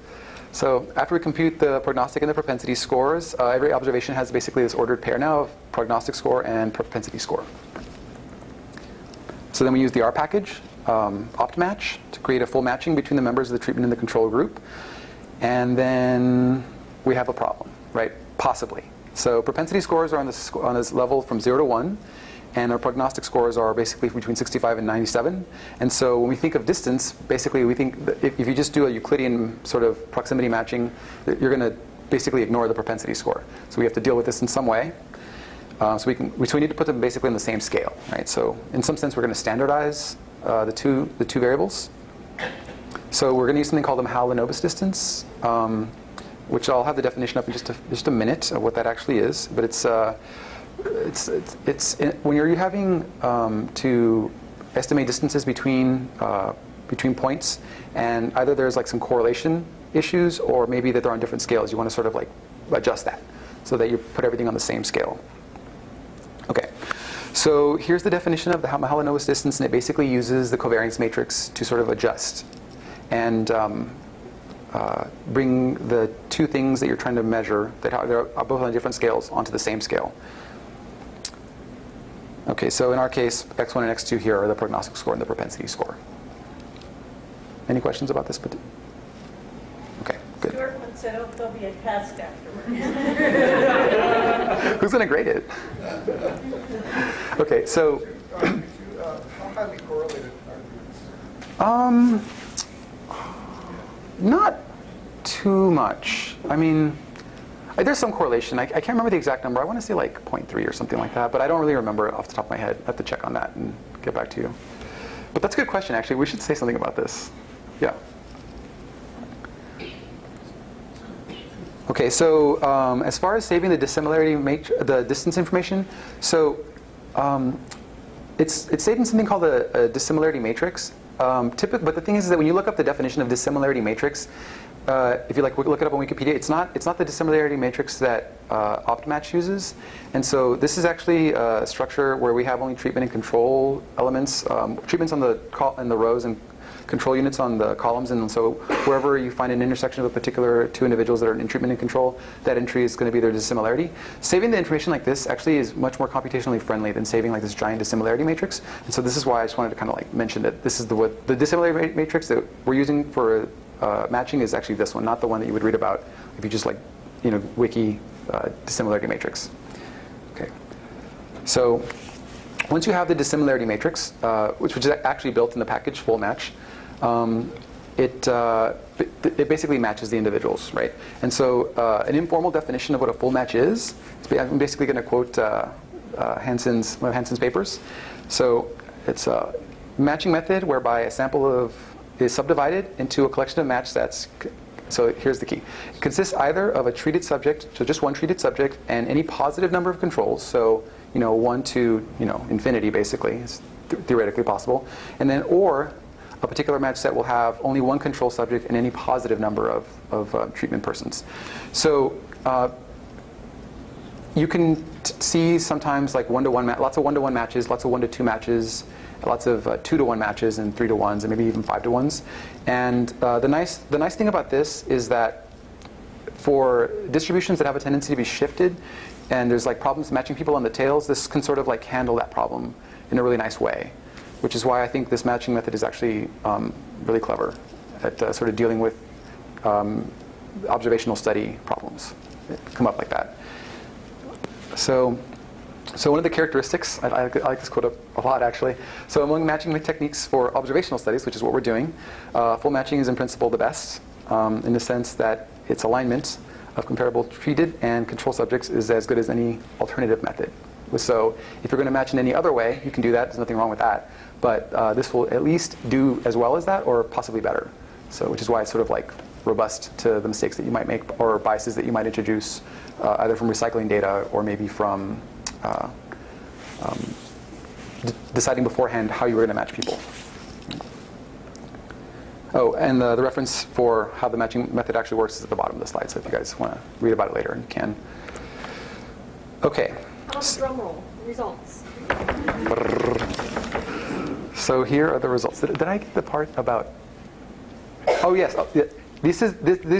So after we compute the prognostic and the propensity scores, every observation has basically this ordered pair now of prognostic score and propensity score. So then we use the R package, OptMatch, to create a full matching between the members of the treatment and the control group. And then we have a problem, right? Possibly. So propensity scores are on this level from 0 to 1. And our prognostic scores are basically between 65 and 97. And so when we think of distance, basically we think that if you just do a Euclidean sort of proximity matching, you're going to basically ignore the propensity score. So we have to deal with this in some way. So we need to put them basically on the same scale, right? So in some sense, we're going to standardize the two variables. So we're going to use something called the Mahalanobis distance, which I'll have the definition up in just a minute of what that actually is. But when you're having to estimate distances between points, and either there's like some correlation issues, or maybe that they're on different scales. You want to sort of like adjust that so that you put everything on the same scale. Okay, so here's the definition of the Mahalanobis distance, and it basically uses the covariance matrix to sort of adjust and bring the two things that you're trying to measure that are both on different scales onto the same scale. Okay, so in our case, X1 and X2 here are the prognostic score and the propensity score. Any questions about this? Okay, good. Stuart once said, "Oh, there'll be a test afterwards." Who's going to grade it? Okay, so. How highly correlated are these? Not too much. I mean. There's some correlation. I can't remember the exact number. I want to say like 0.3 or something like that, but I don't really remember it off the top of my head. I have to check on that and get back to you. But that's a good question, actually. We should say something about this. Yeah. OK, so as far as saving the dissimilarity the distance information, so it's saved in something called a dissimilarity matrix. But the thing is that when you look up the definition of dissimilarity matrix, if you like look it up on Wikipedia, it's not the dissimilarity matrix that OptMatch uses. And so this is actually a structure where we have only treatment and control elements, treatments on the rows and control units on the columns. And so wherever you find an intersection of a particular two individuals that are in treatment and control, that entry is going to be their dissimilarity. Saving the information like this actually is much more computationally friendly than saving like this giant dissimilarity matrix. And so this is why I just wanted to kind of like mention that this is the dissimilarity matrix that we're using for matching is actually this one, not the one that you would read about if you just like, you know, wiki dissimilarity matrix. Okay. So once you have the dissimilarity matrix, which is actually built in the package full match, it basically matches the individuals, right? And so an informal definition of what a full match is, I'm basically going to quote one of Hansen's papers. So it's a matching method whereby a sample is subdivided into a collection of match sets. So here's the key. It consists either of a treated subject, so just one treated subject, and any positive number of controls, so 1 to infinity basically, is theoretically possible, and then or a particular match set will have only one control subject and any positive number of treatment persons. So you can see sometimes like lots of 1-to-1 matches, lots of 1-to-2 matches, lots of 2-to-1 matches and 3-to-1s and maybe even 5-to-1s. And the nice thing about this is that for distributions that have a tendency to be shifted and there's like problems matching people on the tails, this can sort of like handle that problem in a really nice way, which is why I think this matching method is actually really clever at sort of dealing with observational study problems that come up like that. So So one of the characteristics, I like this quote a lot actually. So among matching techniques for observational studies, which is what we're doing, full matching is in principle the best in the sense that its alignment of comparable treated and control subjects is as good as any alternative method. So if you're going to match in any other way, you can do that. There's nothing wrong with that. But this will at least do as well as that or possibly better. So which is why it's sort of like robust to the mistakes that you might make or biases that you might introduce either from recycling data or maybe from deciding beforehand how you were going to match people. Oh, and the reference for how the matching method actually works is at the bottom of the slide. So if you guys want to read about it later, you can. OK. Drum roll. Results. So here are the results. Did I get the part about? Oh yes. Oh, yeah. These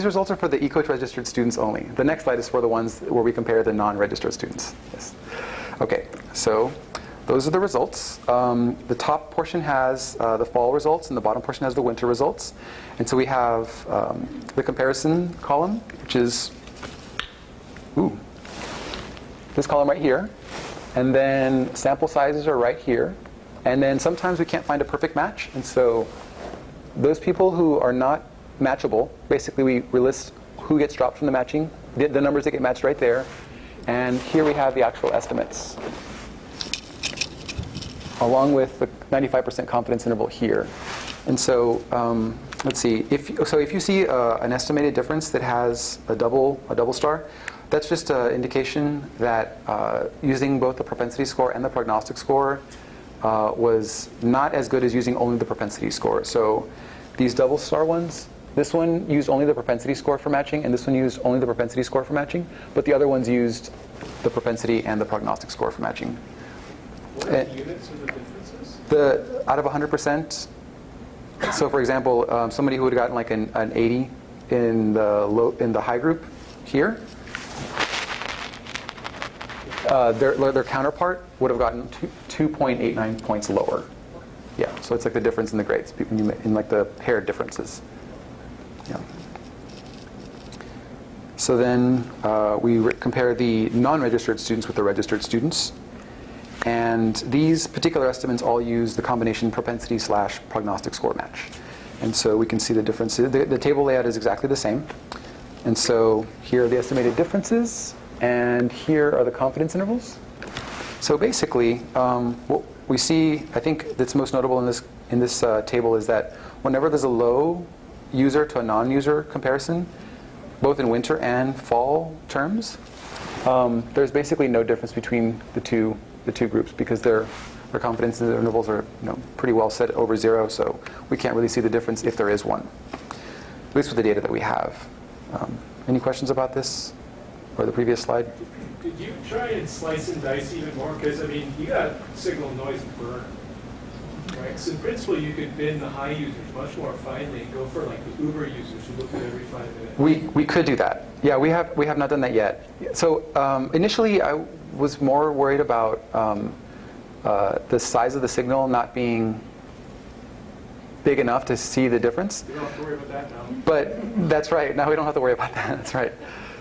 results are for the eCoach registered students only. The next slide is for the ones where we compare the non-registered students. Yes. Okay. So those are the results. The top portion has the fall results, and the bottom portion has the winter results. And so we have the comparison column, which is this column right here, and then sample sizes are right here, and then sometimes we can't find a perfect match, and so those people who are not matchable, basically we list who gets dropped from the matching, the numbers that get matched right there, and here we have the actual estimates, along with the 95% confidence interval here. And so let's see, if you see an estimated difference that has a double star, that's just an indication that using both the propensity score and the prognostic score was not as good as using only the propensity score. So these double star ones, this one used only the propensity score for matching, and this one used only the propensity score for matching, but the other ones used the propensity and the prognostic score for matching. What are the units of the differences? Out of 100%, so for example, somebody who would have gotten like an 80 in the high group here, their counterpart would have gotten 2.89 points lower. Yeah, so it's like the difference in the grades, in like the paired differences. Yeah. So then we compare the non-registered students with the registered students. And these particular estimates all use the combination propensity/prognostic score match. And so we can see the differences. The table layout is exactly the same. And so here are the estimated differences. And here are the confidence intervals. So basically, what we see, I think that's most notable in this table is that whenever there's a low user to a non-user comparison, both in winter and fall terms, there's basically no difference between the two groups because their confidence intervals are pretty well set over zero. So we can't really see the difference if there is one, at least with the data that we have. Any questions about this? Or the previous slide? Did you try and slice and dice even more? Because, I mean, you got signal, noise, and burn, right? So in principle, you could bin the high users much more finely and go for, like, the Uber users who look at every 5 minutes. We could do that. Yeah, we have not done that yet. So initially, I was more worried about the size of the signal not being big enough to see the difference. You don't have to worry about that now. But that's right. Now we don't have to worry about that. That's right.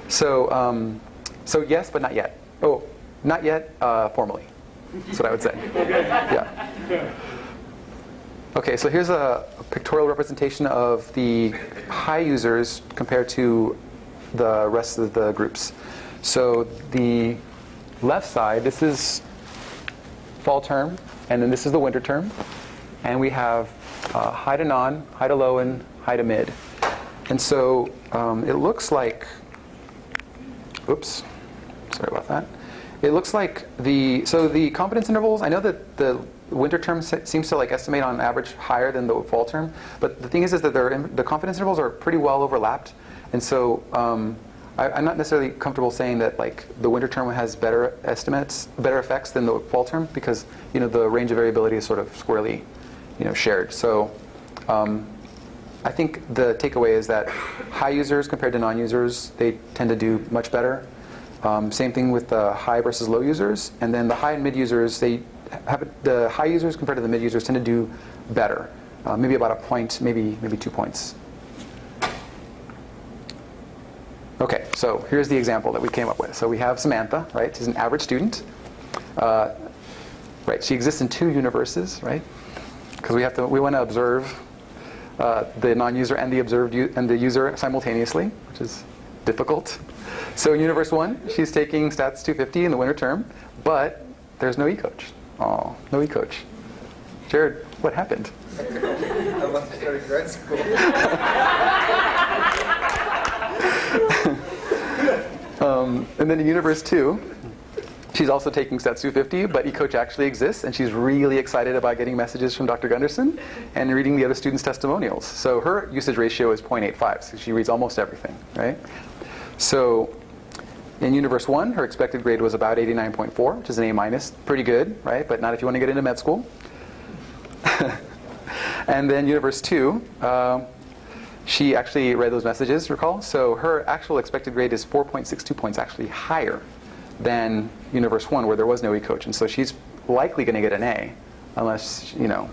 So, so yes, but not yet. Oh, not yet formally. That's what I would say. Yeah. Okay, so here's a pictorial representation of the high users compared to the rest of the groups. So the left side, this is fall term, and then this is the winter term. And we have high to non, high to low, and high to mid. And so it looks like oops, sorry about that. It looks like the confidence intervals, I know that the winter term seems to like estimate on average higher than the fall term, but the thing is that the confidence intervals are pretty well overlapped, and so I'm not necessarily comfortable saying that like the winter term has better estimates, better effects than the fall term, because the range of variability is sort of squarely shared. So I think the takeaway is that high users compared to non-users, they tend to do much better. Same thing with the high versus low users. And then the high and mid users, the high users compared to the mid users tend to do better. Maybe about a point, maybe 2 points. OK, so here's the example that we came up with. So we have Samantha, right? She's an average student. Right, she exists in two universes, right? Because we want to observe the non-user and the observed and the user simultaneously, which is difficult. So in universe one, she's taking STATS 250 in the winter term, but there's no eCoach. Oh, no eCoach. Jared, what happened? I must have started grad school. And then in universe two, she's also taking STATS 250, but eCoach actually exists, and she's really excited about getting messages from Dr. Gunderson and reading the other students' testimonials. So her usage ratio is 0.85, so she reads almost everything, right? So in Universe 1, her expected grade was about 89.4, which is an A-, pretty good, right? But not if you want to get into med school. And then Universe 2, she actually read those messages, recall? So her actual expected grade is 4.62 points, actually higher than Universe 1, where there was no eCoach. And so she's likely going to get an A, unless, you know,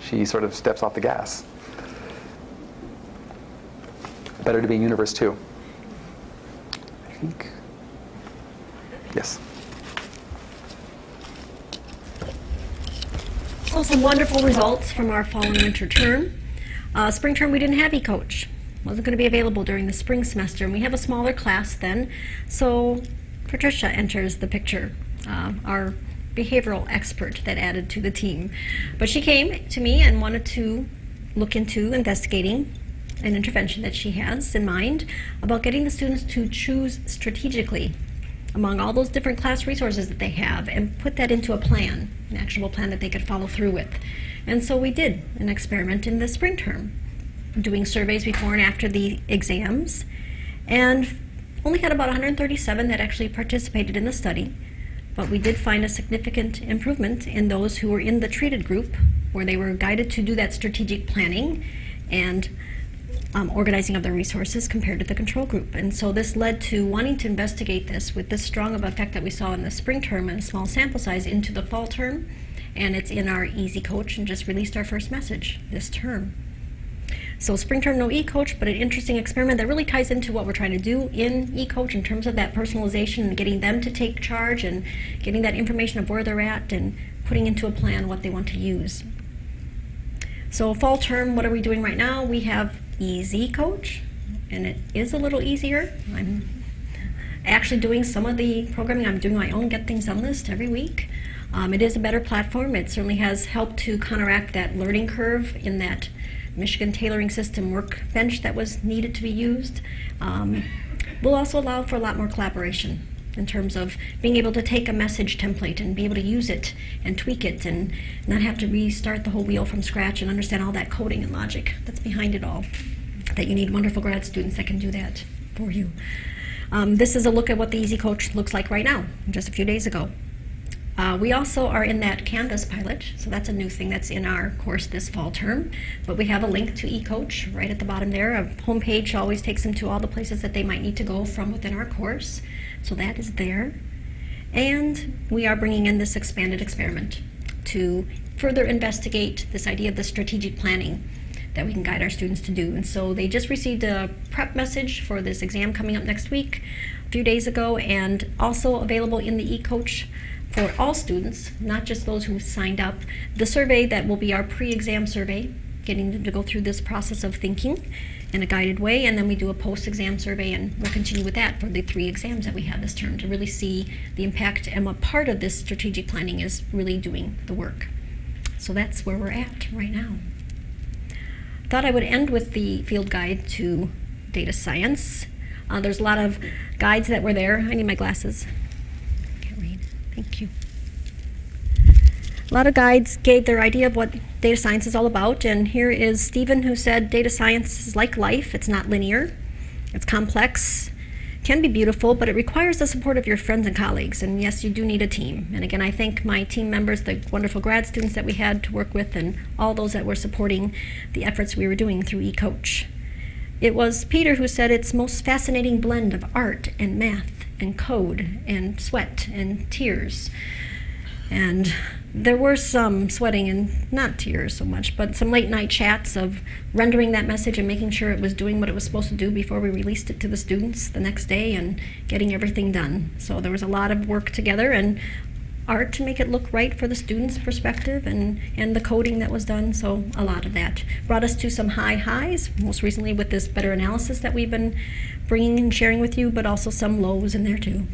she sort of steps off the gas. Better to be in Universe 2, I think. Yes? So some wonderful results from our fall and winter term. Spring term, we didn't have eCoach. Wasn't going to be available during the spring semester. And we have a smaller class then. So Patricia enters the picture, our behavioral expert that added to the team. But she came to me and wanted to look into investigating an intervention that she has in mind about getting the students to choose strategically among all those different class resources that they have and put that into a plan, an actionable plan that they could follow through with. And so we did an experiment in the spring term, doing surveys before and after the exams, and only had about 137 that actually participated in the study, but we did find a significant improvement in those who were in the treated group, where they were guided to do that strategic planning and organizing of their resources compared to the control group. And so this led to wanting to investigate this with this strong of effect that we saw in the spring term and a small sample size into the fall term, and it's in our eCoach and just released our first message this term. So spring term, no eCoach, but an interesting experiment that really ties into what we're trying to do in eCoach in terms of that personalization and getting them to take charge and getting that information of where they're at and putting into a plan what they want to use. So fall term, what are we doing right now? We have eCoach, and it is a little easier. I'm actually doing some of the programming. I'm doing my own Get Things Done list every week. It is a better platform. It certainly has helped to counteract that learning curve in that Michigan tailoring system workbench that was needed to be used. Will also allow for a lot more collaboration in terms of being able to take a message template and be able to use it and tweak it and not have to restart the whole wheel from scratch and understand all that coding and logic that's behind it all, that you need wonderful grad students that can do that for you. This is a look at what the eCoach looks like right now, just a few days ago. We also are in that Canvas pilot, so that's a new thing that's in our course this fall term. But we have a link to eCoach right at the bottom there. Our homepage always takes them to all the places that they might need to go from within our course, so that is there. And we are bringing in this expanded experiment to further investigate this idea of the strategic planning that we can guide our students to do. And so they just received a prep message for this exam coming up next week, a few days ago, and also available in the eCoach for all students, not just those who signed up. The survey that will be our pre-exam survey, getting them to go through this process of thinking in a guided way, and then we do a post-exam survey, and we'll continue with that for the 3 exams that we have this term to really see the impact and what part of this strategic planning is really doing the work. So that's where we're at right now. I thought I would end with the Field Guide to Data Science. There's a lot of guides that were there. I need my glasses. Thank you. A lot of guides gave their idea of what data science is all about, and here is Stephen, who said data science is like life. It's not linear, it's complex, can be beautiful, but it requires the support of your friends and colleagues, and yes, you do need a team. And again, I thank my team members, the wonderful grad students that we had to work with, and all those that were supporting the efforts we were doing through eCoach. It was Peter who said it's most fascinating blend of art and math and code and sweat and tears. And there were some sweating and not tears so much, but some late night chats of rendering that message and making sure it was doing what it was supposed to do before we released it to the students the next day and getting everything done. So there was a lot of work together, and art to make it look right for the student's perspective and the coding that was done, so a lot of that. Brought us to some high highs, most recently with this better analysis that we've been bringing and sharing with you, but also some lows in there too.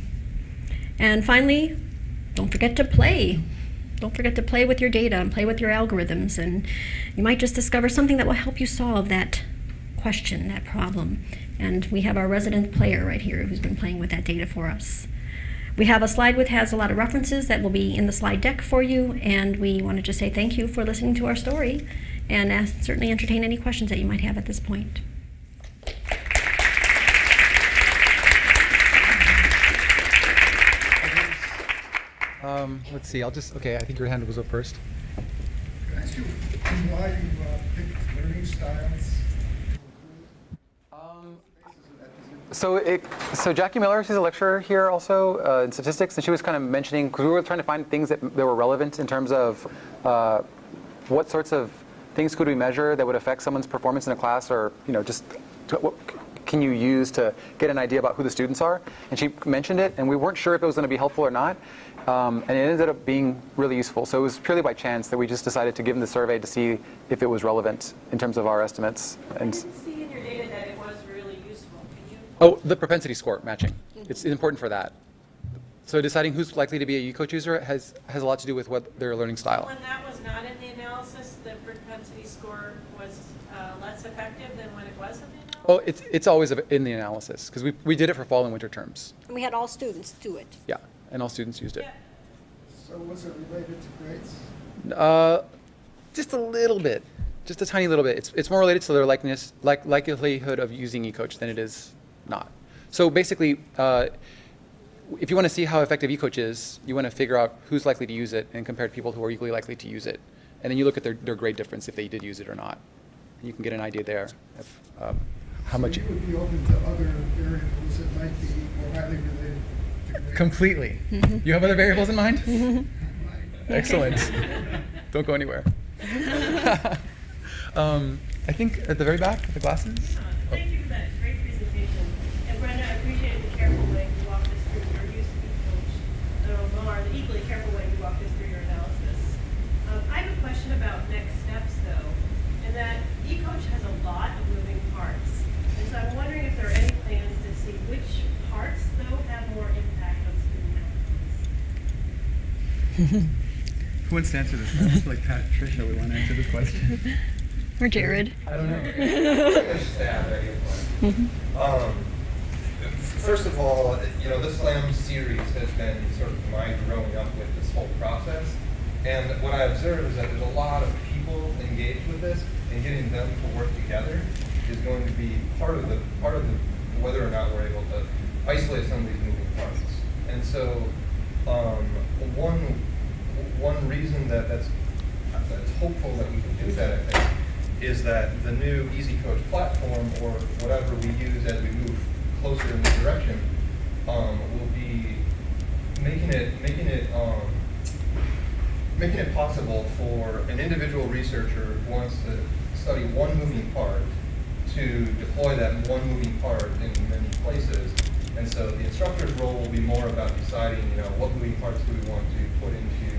And finally, don't forget to play. Don't forget to play with your data and play with your algorithms, and you might just discover something that will help you solve that question, that problem. And we have our resident player right here who's been playing with that data for us. We have a slide which has a lot of references that will be in the slide deck for you, and we wanted to say thank you for listening to our story and certainly entertain any questions that you might have at this point. Let's see, okay, I think your hand was up first. Can I ask you why you picked learning styles? So Jackie Miller, she's a lecturer here also in statistics, and she was kind of mentioning, because we were trying to find things that were relevant in terms of what sorts of things could we measure that would affect someone's performance in a class, or just what can you use to get an idea about who the students are. And she mentioned it, and we weren't sure if it was going to be helpful or not. And it ended up being really useful. So it was purely by chance that we just decided to give them the survey to see if it was relevant in terms of our estimates. And I didn't see in your data that it was really useful. Oh, the propensity score matching. It's important for that. So deciding who's likely to be a eCoach user has a lot to do with what their learning style. When that was not in the analysis, the propensity score was less effective than when it was in the analysis? Oh, it's always in the analysis, because we did it for fall and winter terms. And we had all students do it. Yeah. And all students used it. Yeah. So was it related to grades? Just a little bit, just a tiny little bit. It's more related to their likelihood of using eCoach than it is not. So basically, if you want to see how effective eCoach is, you want to figure out who's likely to use it and compare to people who are equally likely to use it. And then you look at their grade difference if they did use it or not. And you can get an idea there of how much. So you would be open to other variables that might be more highly related. Completely. You have other variables in mind? Excellent. Don't go anywhere. I think at the very back, the glasses. Thank you for that great presentation. And Brenda, I appreciated the careful way you walked us through your use of eCoach, though Omar, the equally careful way you walked us through your analysis. I have a question about next steps, though, in that eCoach has a lot of moving parts. And so I'm wondering if there are any plans to see which parts, though, have more impact. Who wants to answer this? I feel like Patricia would want to answer this question. Or Jared. I don't know. First of all, the SLAM series has been sort of my growing up with this whole process. And what I observed is that there's a lot of people engaged with this, and getting them to work together is going to be part of the whether or not we're able to isolate some of these moving parts. And so one reason that's hopeful that we can do that, I think, is that the new eCoach platform, or whatever we use as we move closer in this direction, will be making it possible for an individual researcher who wants to study one moving part to deploy that one moving part in many places. And so the instructor's role will be more about deciding, what moving parts do we want to put into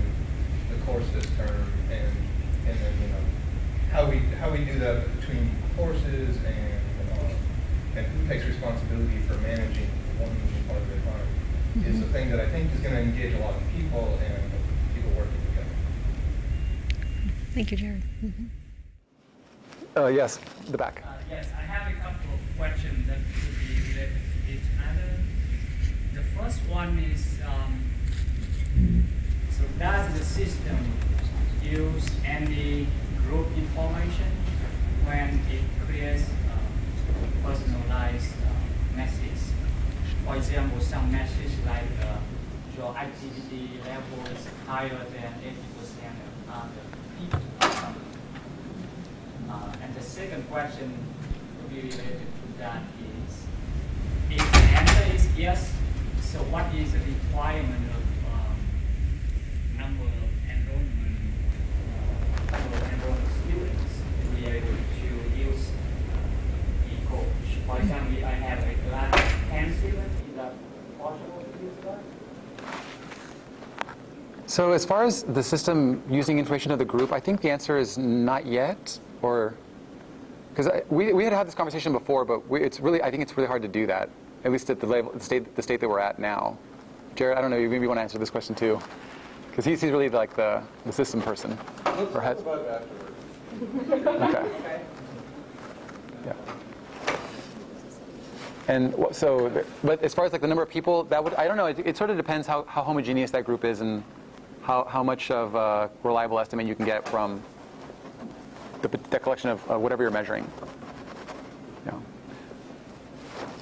the course this term, and then, how we do that between courses and who takes responsibility for managing one moving part at a time is the thing that I think is going to engage a lot of people and people working together. Thank you, Jared. Yes, the back. Yes, I have a couple of questions that could be related. The first one is, so does the system use any group information when it creates personalized messages? For example, some message like your activity level is higher than 80% of other people. And the second question will be related to that is, if the answer is yes, so what is the requirement of number of enrollment students to be able to use eCoach? For example, I have a class of 10 students. Is that possible to use that? So as far as the system using information of the group, I think the answer is not yet, or because we had this conversation before, but I think it's really hard to do that, at least at the state that we're at now. Jared, I don't know, you maybe want to answer this question too, because he's really like the system person. Let's talk about it afterwards. Okay. Yeah. And so, but as far as like the number of people, that would, I don't know. It sort of depends how homogeneous that group is and how much of a reliable estimate you can get from the collection of whatever you're measuring. Yeah.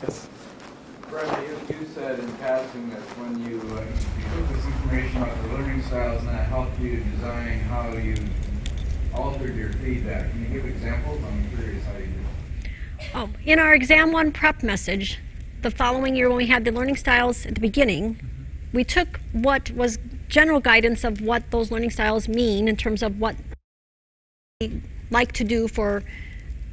Yes. Brenda, you said in passing that when you took this information about the learning styles and that helped you design how you altered your feedback. Can you give examples? I'm curious how you did. Oh, in our Exam 1 prep message, the following year when we had the learning styles at the beginning, we took what was general guidance of what those learning styles mean in terms of what we like to do for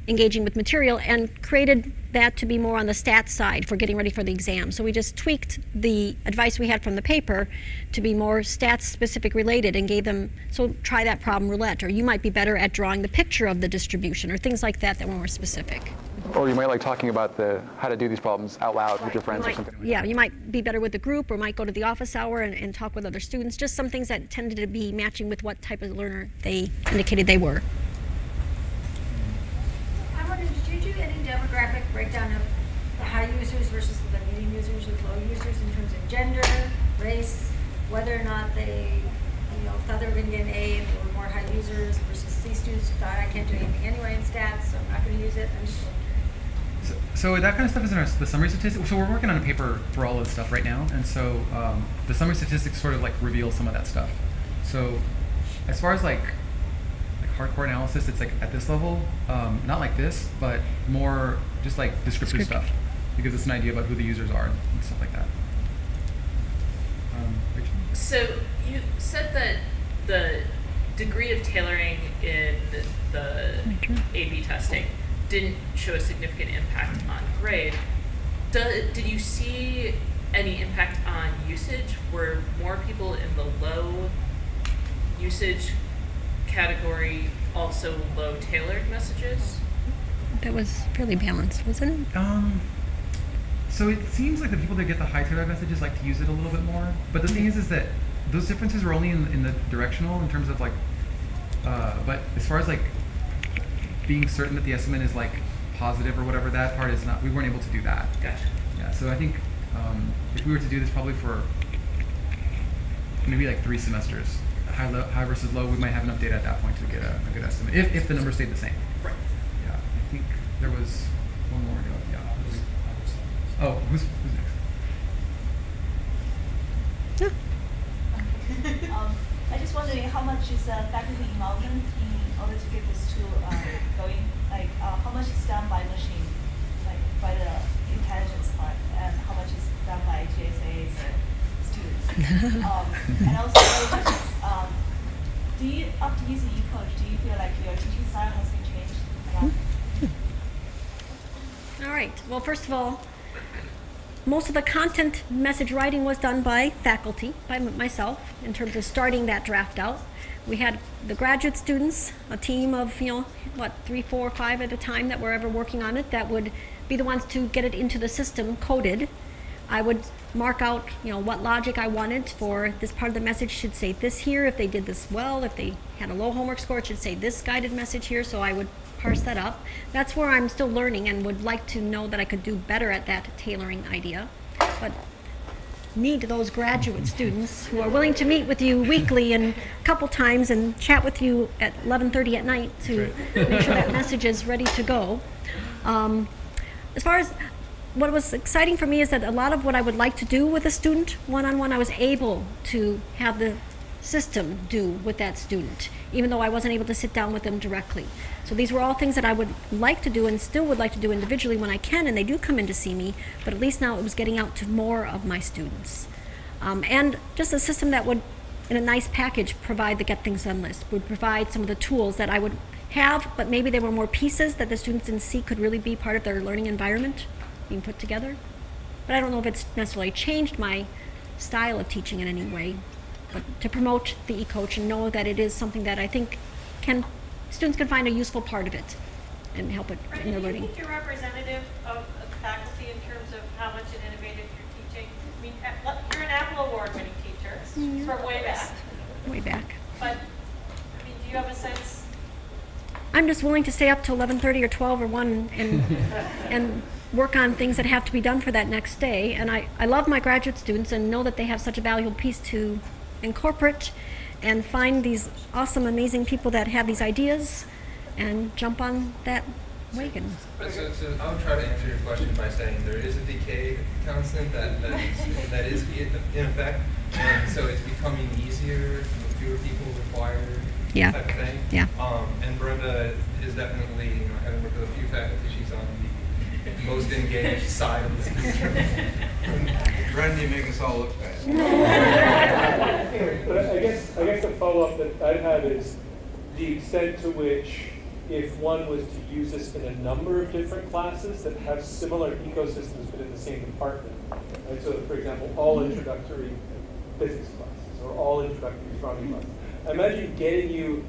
engaging with material and created that to be more on the stats side for getting ready for the exam. So we just tweaked the advice we had from the paper to be more stats specific related and gave them, so try that problem roulette, or you might be better at drawing the picture of the distribution, or things like that that were more specific. Or you might like talking about how to do these problems out loud with your friends or something. Yeah, you might be better with the group, or might go to the office hour and talk with other students. Just some things that tended to be matching with what type of learner they indicated they were. I wonder, did you do any demographic breakdown of the high users versus the medium users and low users in terms of gender, race, whether or not they, thought they were going to get an A if they were more high users versus C students who thought I can't do anything anyway in stats, so I'm not going to use it. I'm just So that kind of stuff is in the summary statistics. So we're working on a paper for all of this stuff right now, and so the summary statistics sort of like reveal some of that stuff. So as far as like hardcore analysis, it's like at this level, not like this, but more just like descriptive stuff. It gives us an idea about who the users are and stuff like that. Rachel? So you said that the degree of tailoring in the A/B testing didn't show a significant impact on grade. Did you see any impact on usage? Were more people in the low usage category also low tailored messages? That was fairly balanced, wasn't it? So it seems like the people that get the high tailored messages like to use it a little bit more. But the thing is that those differences were only in the directional in terms of like, but as far as like being certain that the estimate is like positive or whatever, that part is not, we weren't able to do that. Gotcha. Yeah, so I think if we were to do this probably for maybe like 3 semesters, high versus low, we might have enough data at that point to get a good estimate, if the number stayed the same. Right. Yeah, I think there was one more to go. Yeah. Oh, who's next? Yeah. I just wondering how much is faculty involvement in order to get this tool going? Like, how much is done by machine, like by the intelligence part, and how much is done by GSAs and students? And also, do you, after using eCoach, do you feel like your teaching style has been changed a lot? All right. Well, first of all, most of the content message writing was done by faculty, by myself, in terms of starting that draft out. We had the graduate students, a team of, 3, 4, 5 at a time that were ever working on it, that would be the ones to get it into the system coded. I would mark out, what logic I wanted for this part of the message should say this here, if they did this well, if they had a low homework score, it should say this guided message here, so I would parse that up. That's where I'm still learning and would like to know that I could do better at that tailoring idea. But need those graduate students who are willing to meet with you weekly and a couple times and chat with you at 11:30 at night to make sure that message is ready to go. As far as what was exciting for me is that a lot of what I would like to do with a student one-on-one, I was able to have the system do with that student, even though I wasn't able to sit down with them directly. So these were all things that I would like to do and still would like to do individually when I can, and they do come in to see me, but at least now it was getting out to more of my students. And just a system that would, in a nice package, provide the Get Things Done list, would provide some of the tools that I would have, but maybe there were more pieces that the students didn't see could really be part of their learning environment being put together. But I don't know if it's necessarily changed my style of teaching in any way. to promote the eCoach and know that it is something that I think students can find a useful part of it and help it in their learning. Do you think you're representative of the faculty in terms of how much it innovated your teaching? I mean, you're an Apple Award-winning teacher from way back. Way back. But I mean, do you have a sense? I'm just willing to stay up till 11:30 or 12 or 1 and work on things that have to be done for that next day. And I love my graduate students and know that they have such a valuable piece to incorporate and find these awesome, amazing people that have these ideas and jump on that wagon. So I'll try to answer your question by saying there is a decay constant that is in effect, and so it's becoming easier, fewer people required, type of thing. Yeah. And Brenda is definitely, you know, having worked with a few faculty, she's on the most engaged side of this spectrum. Brenda, you make us all look bad. But I guess the follow-up that I have is the extent to which, if one was to use this in a number of different classes that have similar ecosystems within the same department, and so, for example, all introductory physics classes or all introductory astronomy classes, I imagine getting you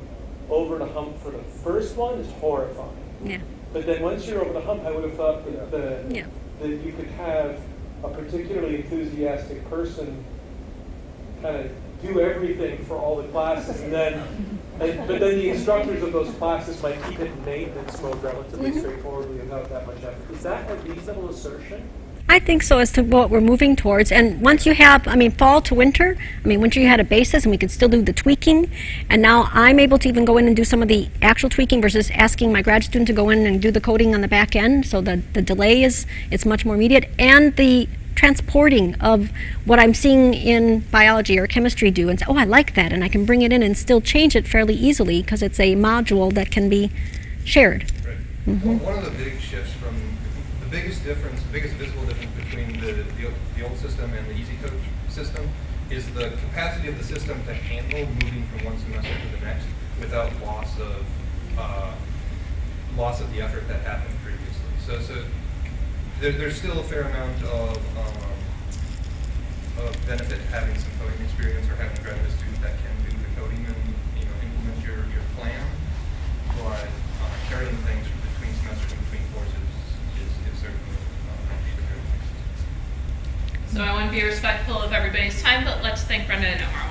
over the hump for the first one is horrifying. Yeah. But then once you're over the hump, I would have thought that that you could have a particularly enthusiastic person kind of do everything for all the classes, and then, but then the instructors of those classes might keep it in maintenance mode relatively straightforwardly without that much effort. Is that a reasonable assertion? I think so, as to what we're moving towards. And once you have, I mean, fall to winter, I mean, winter you had a basis and we could still do the tweaking. And now I'm able to even go in and do some of the actual tweaking versus asking my grad student to go in and do the coding on the back end. So the delay is, it's much more immediate. And the transporting of what I'm seeing in biology or chemistry do and say, oh, I like that, and I can bring it in and still change it fairly easily because it's a module that can be shared. Right. Well, one of the big shifts from the biggest difference, the biggest visible difference between the old system and the eCoach system is the capacity of the system to handle moving from one semester to the next without loss of the effort that happened previously. So there's still a fair amount of benefit having some coding experience or having a graduate student that can do the coding and, you know, implement your plan, but carrying things from between semesters and between courses is certainly a good thing. So I want to be respectful of everybody's time, but let's thank Brenda and Omar.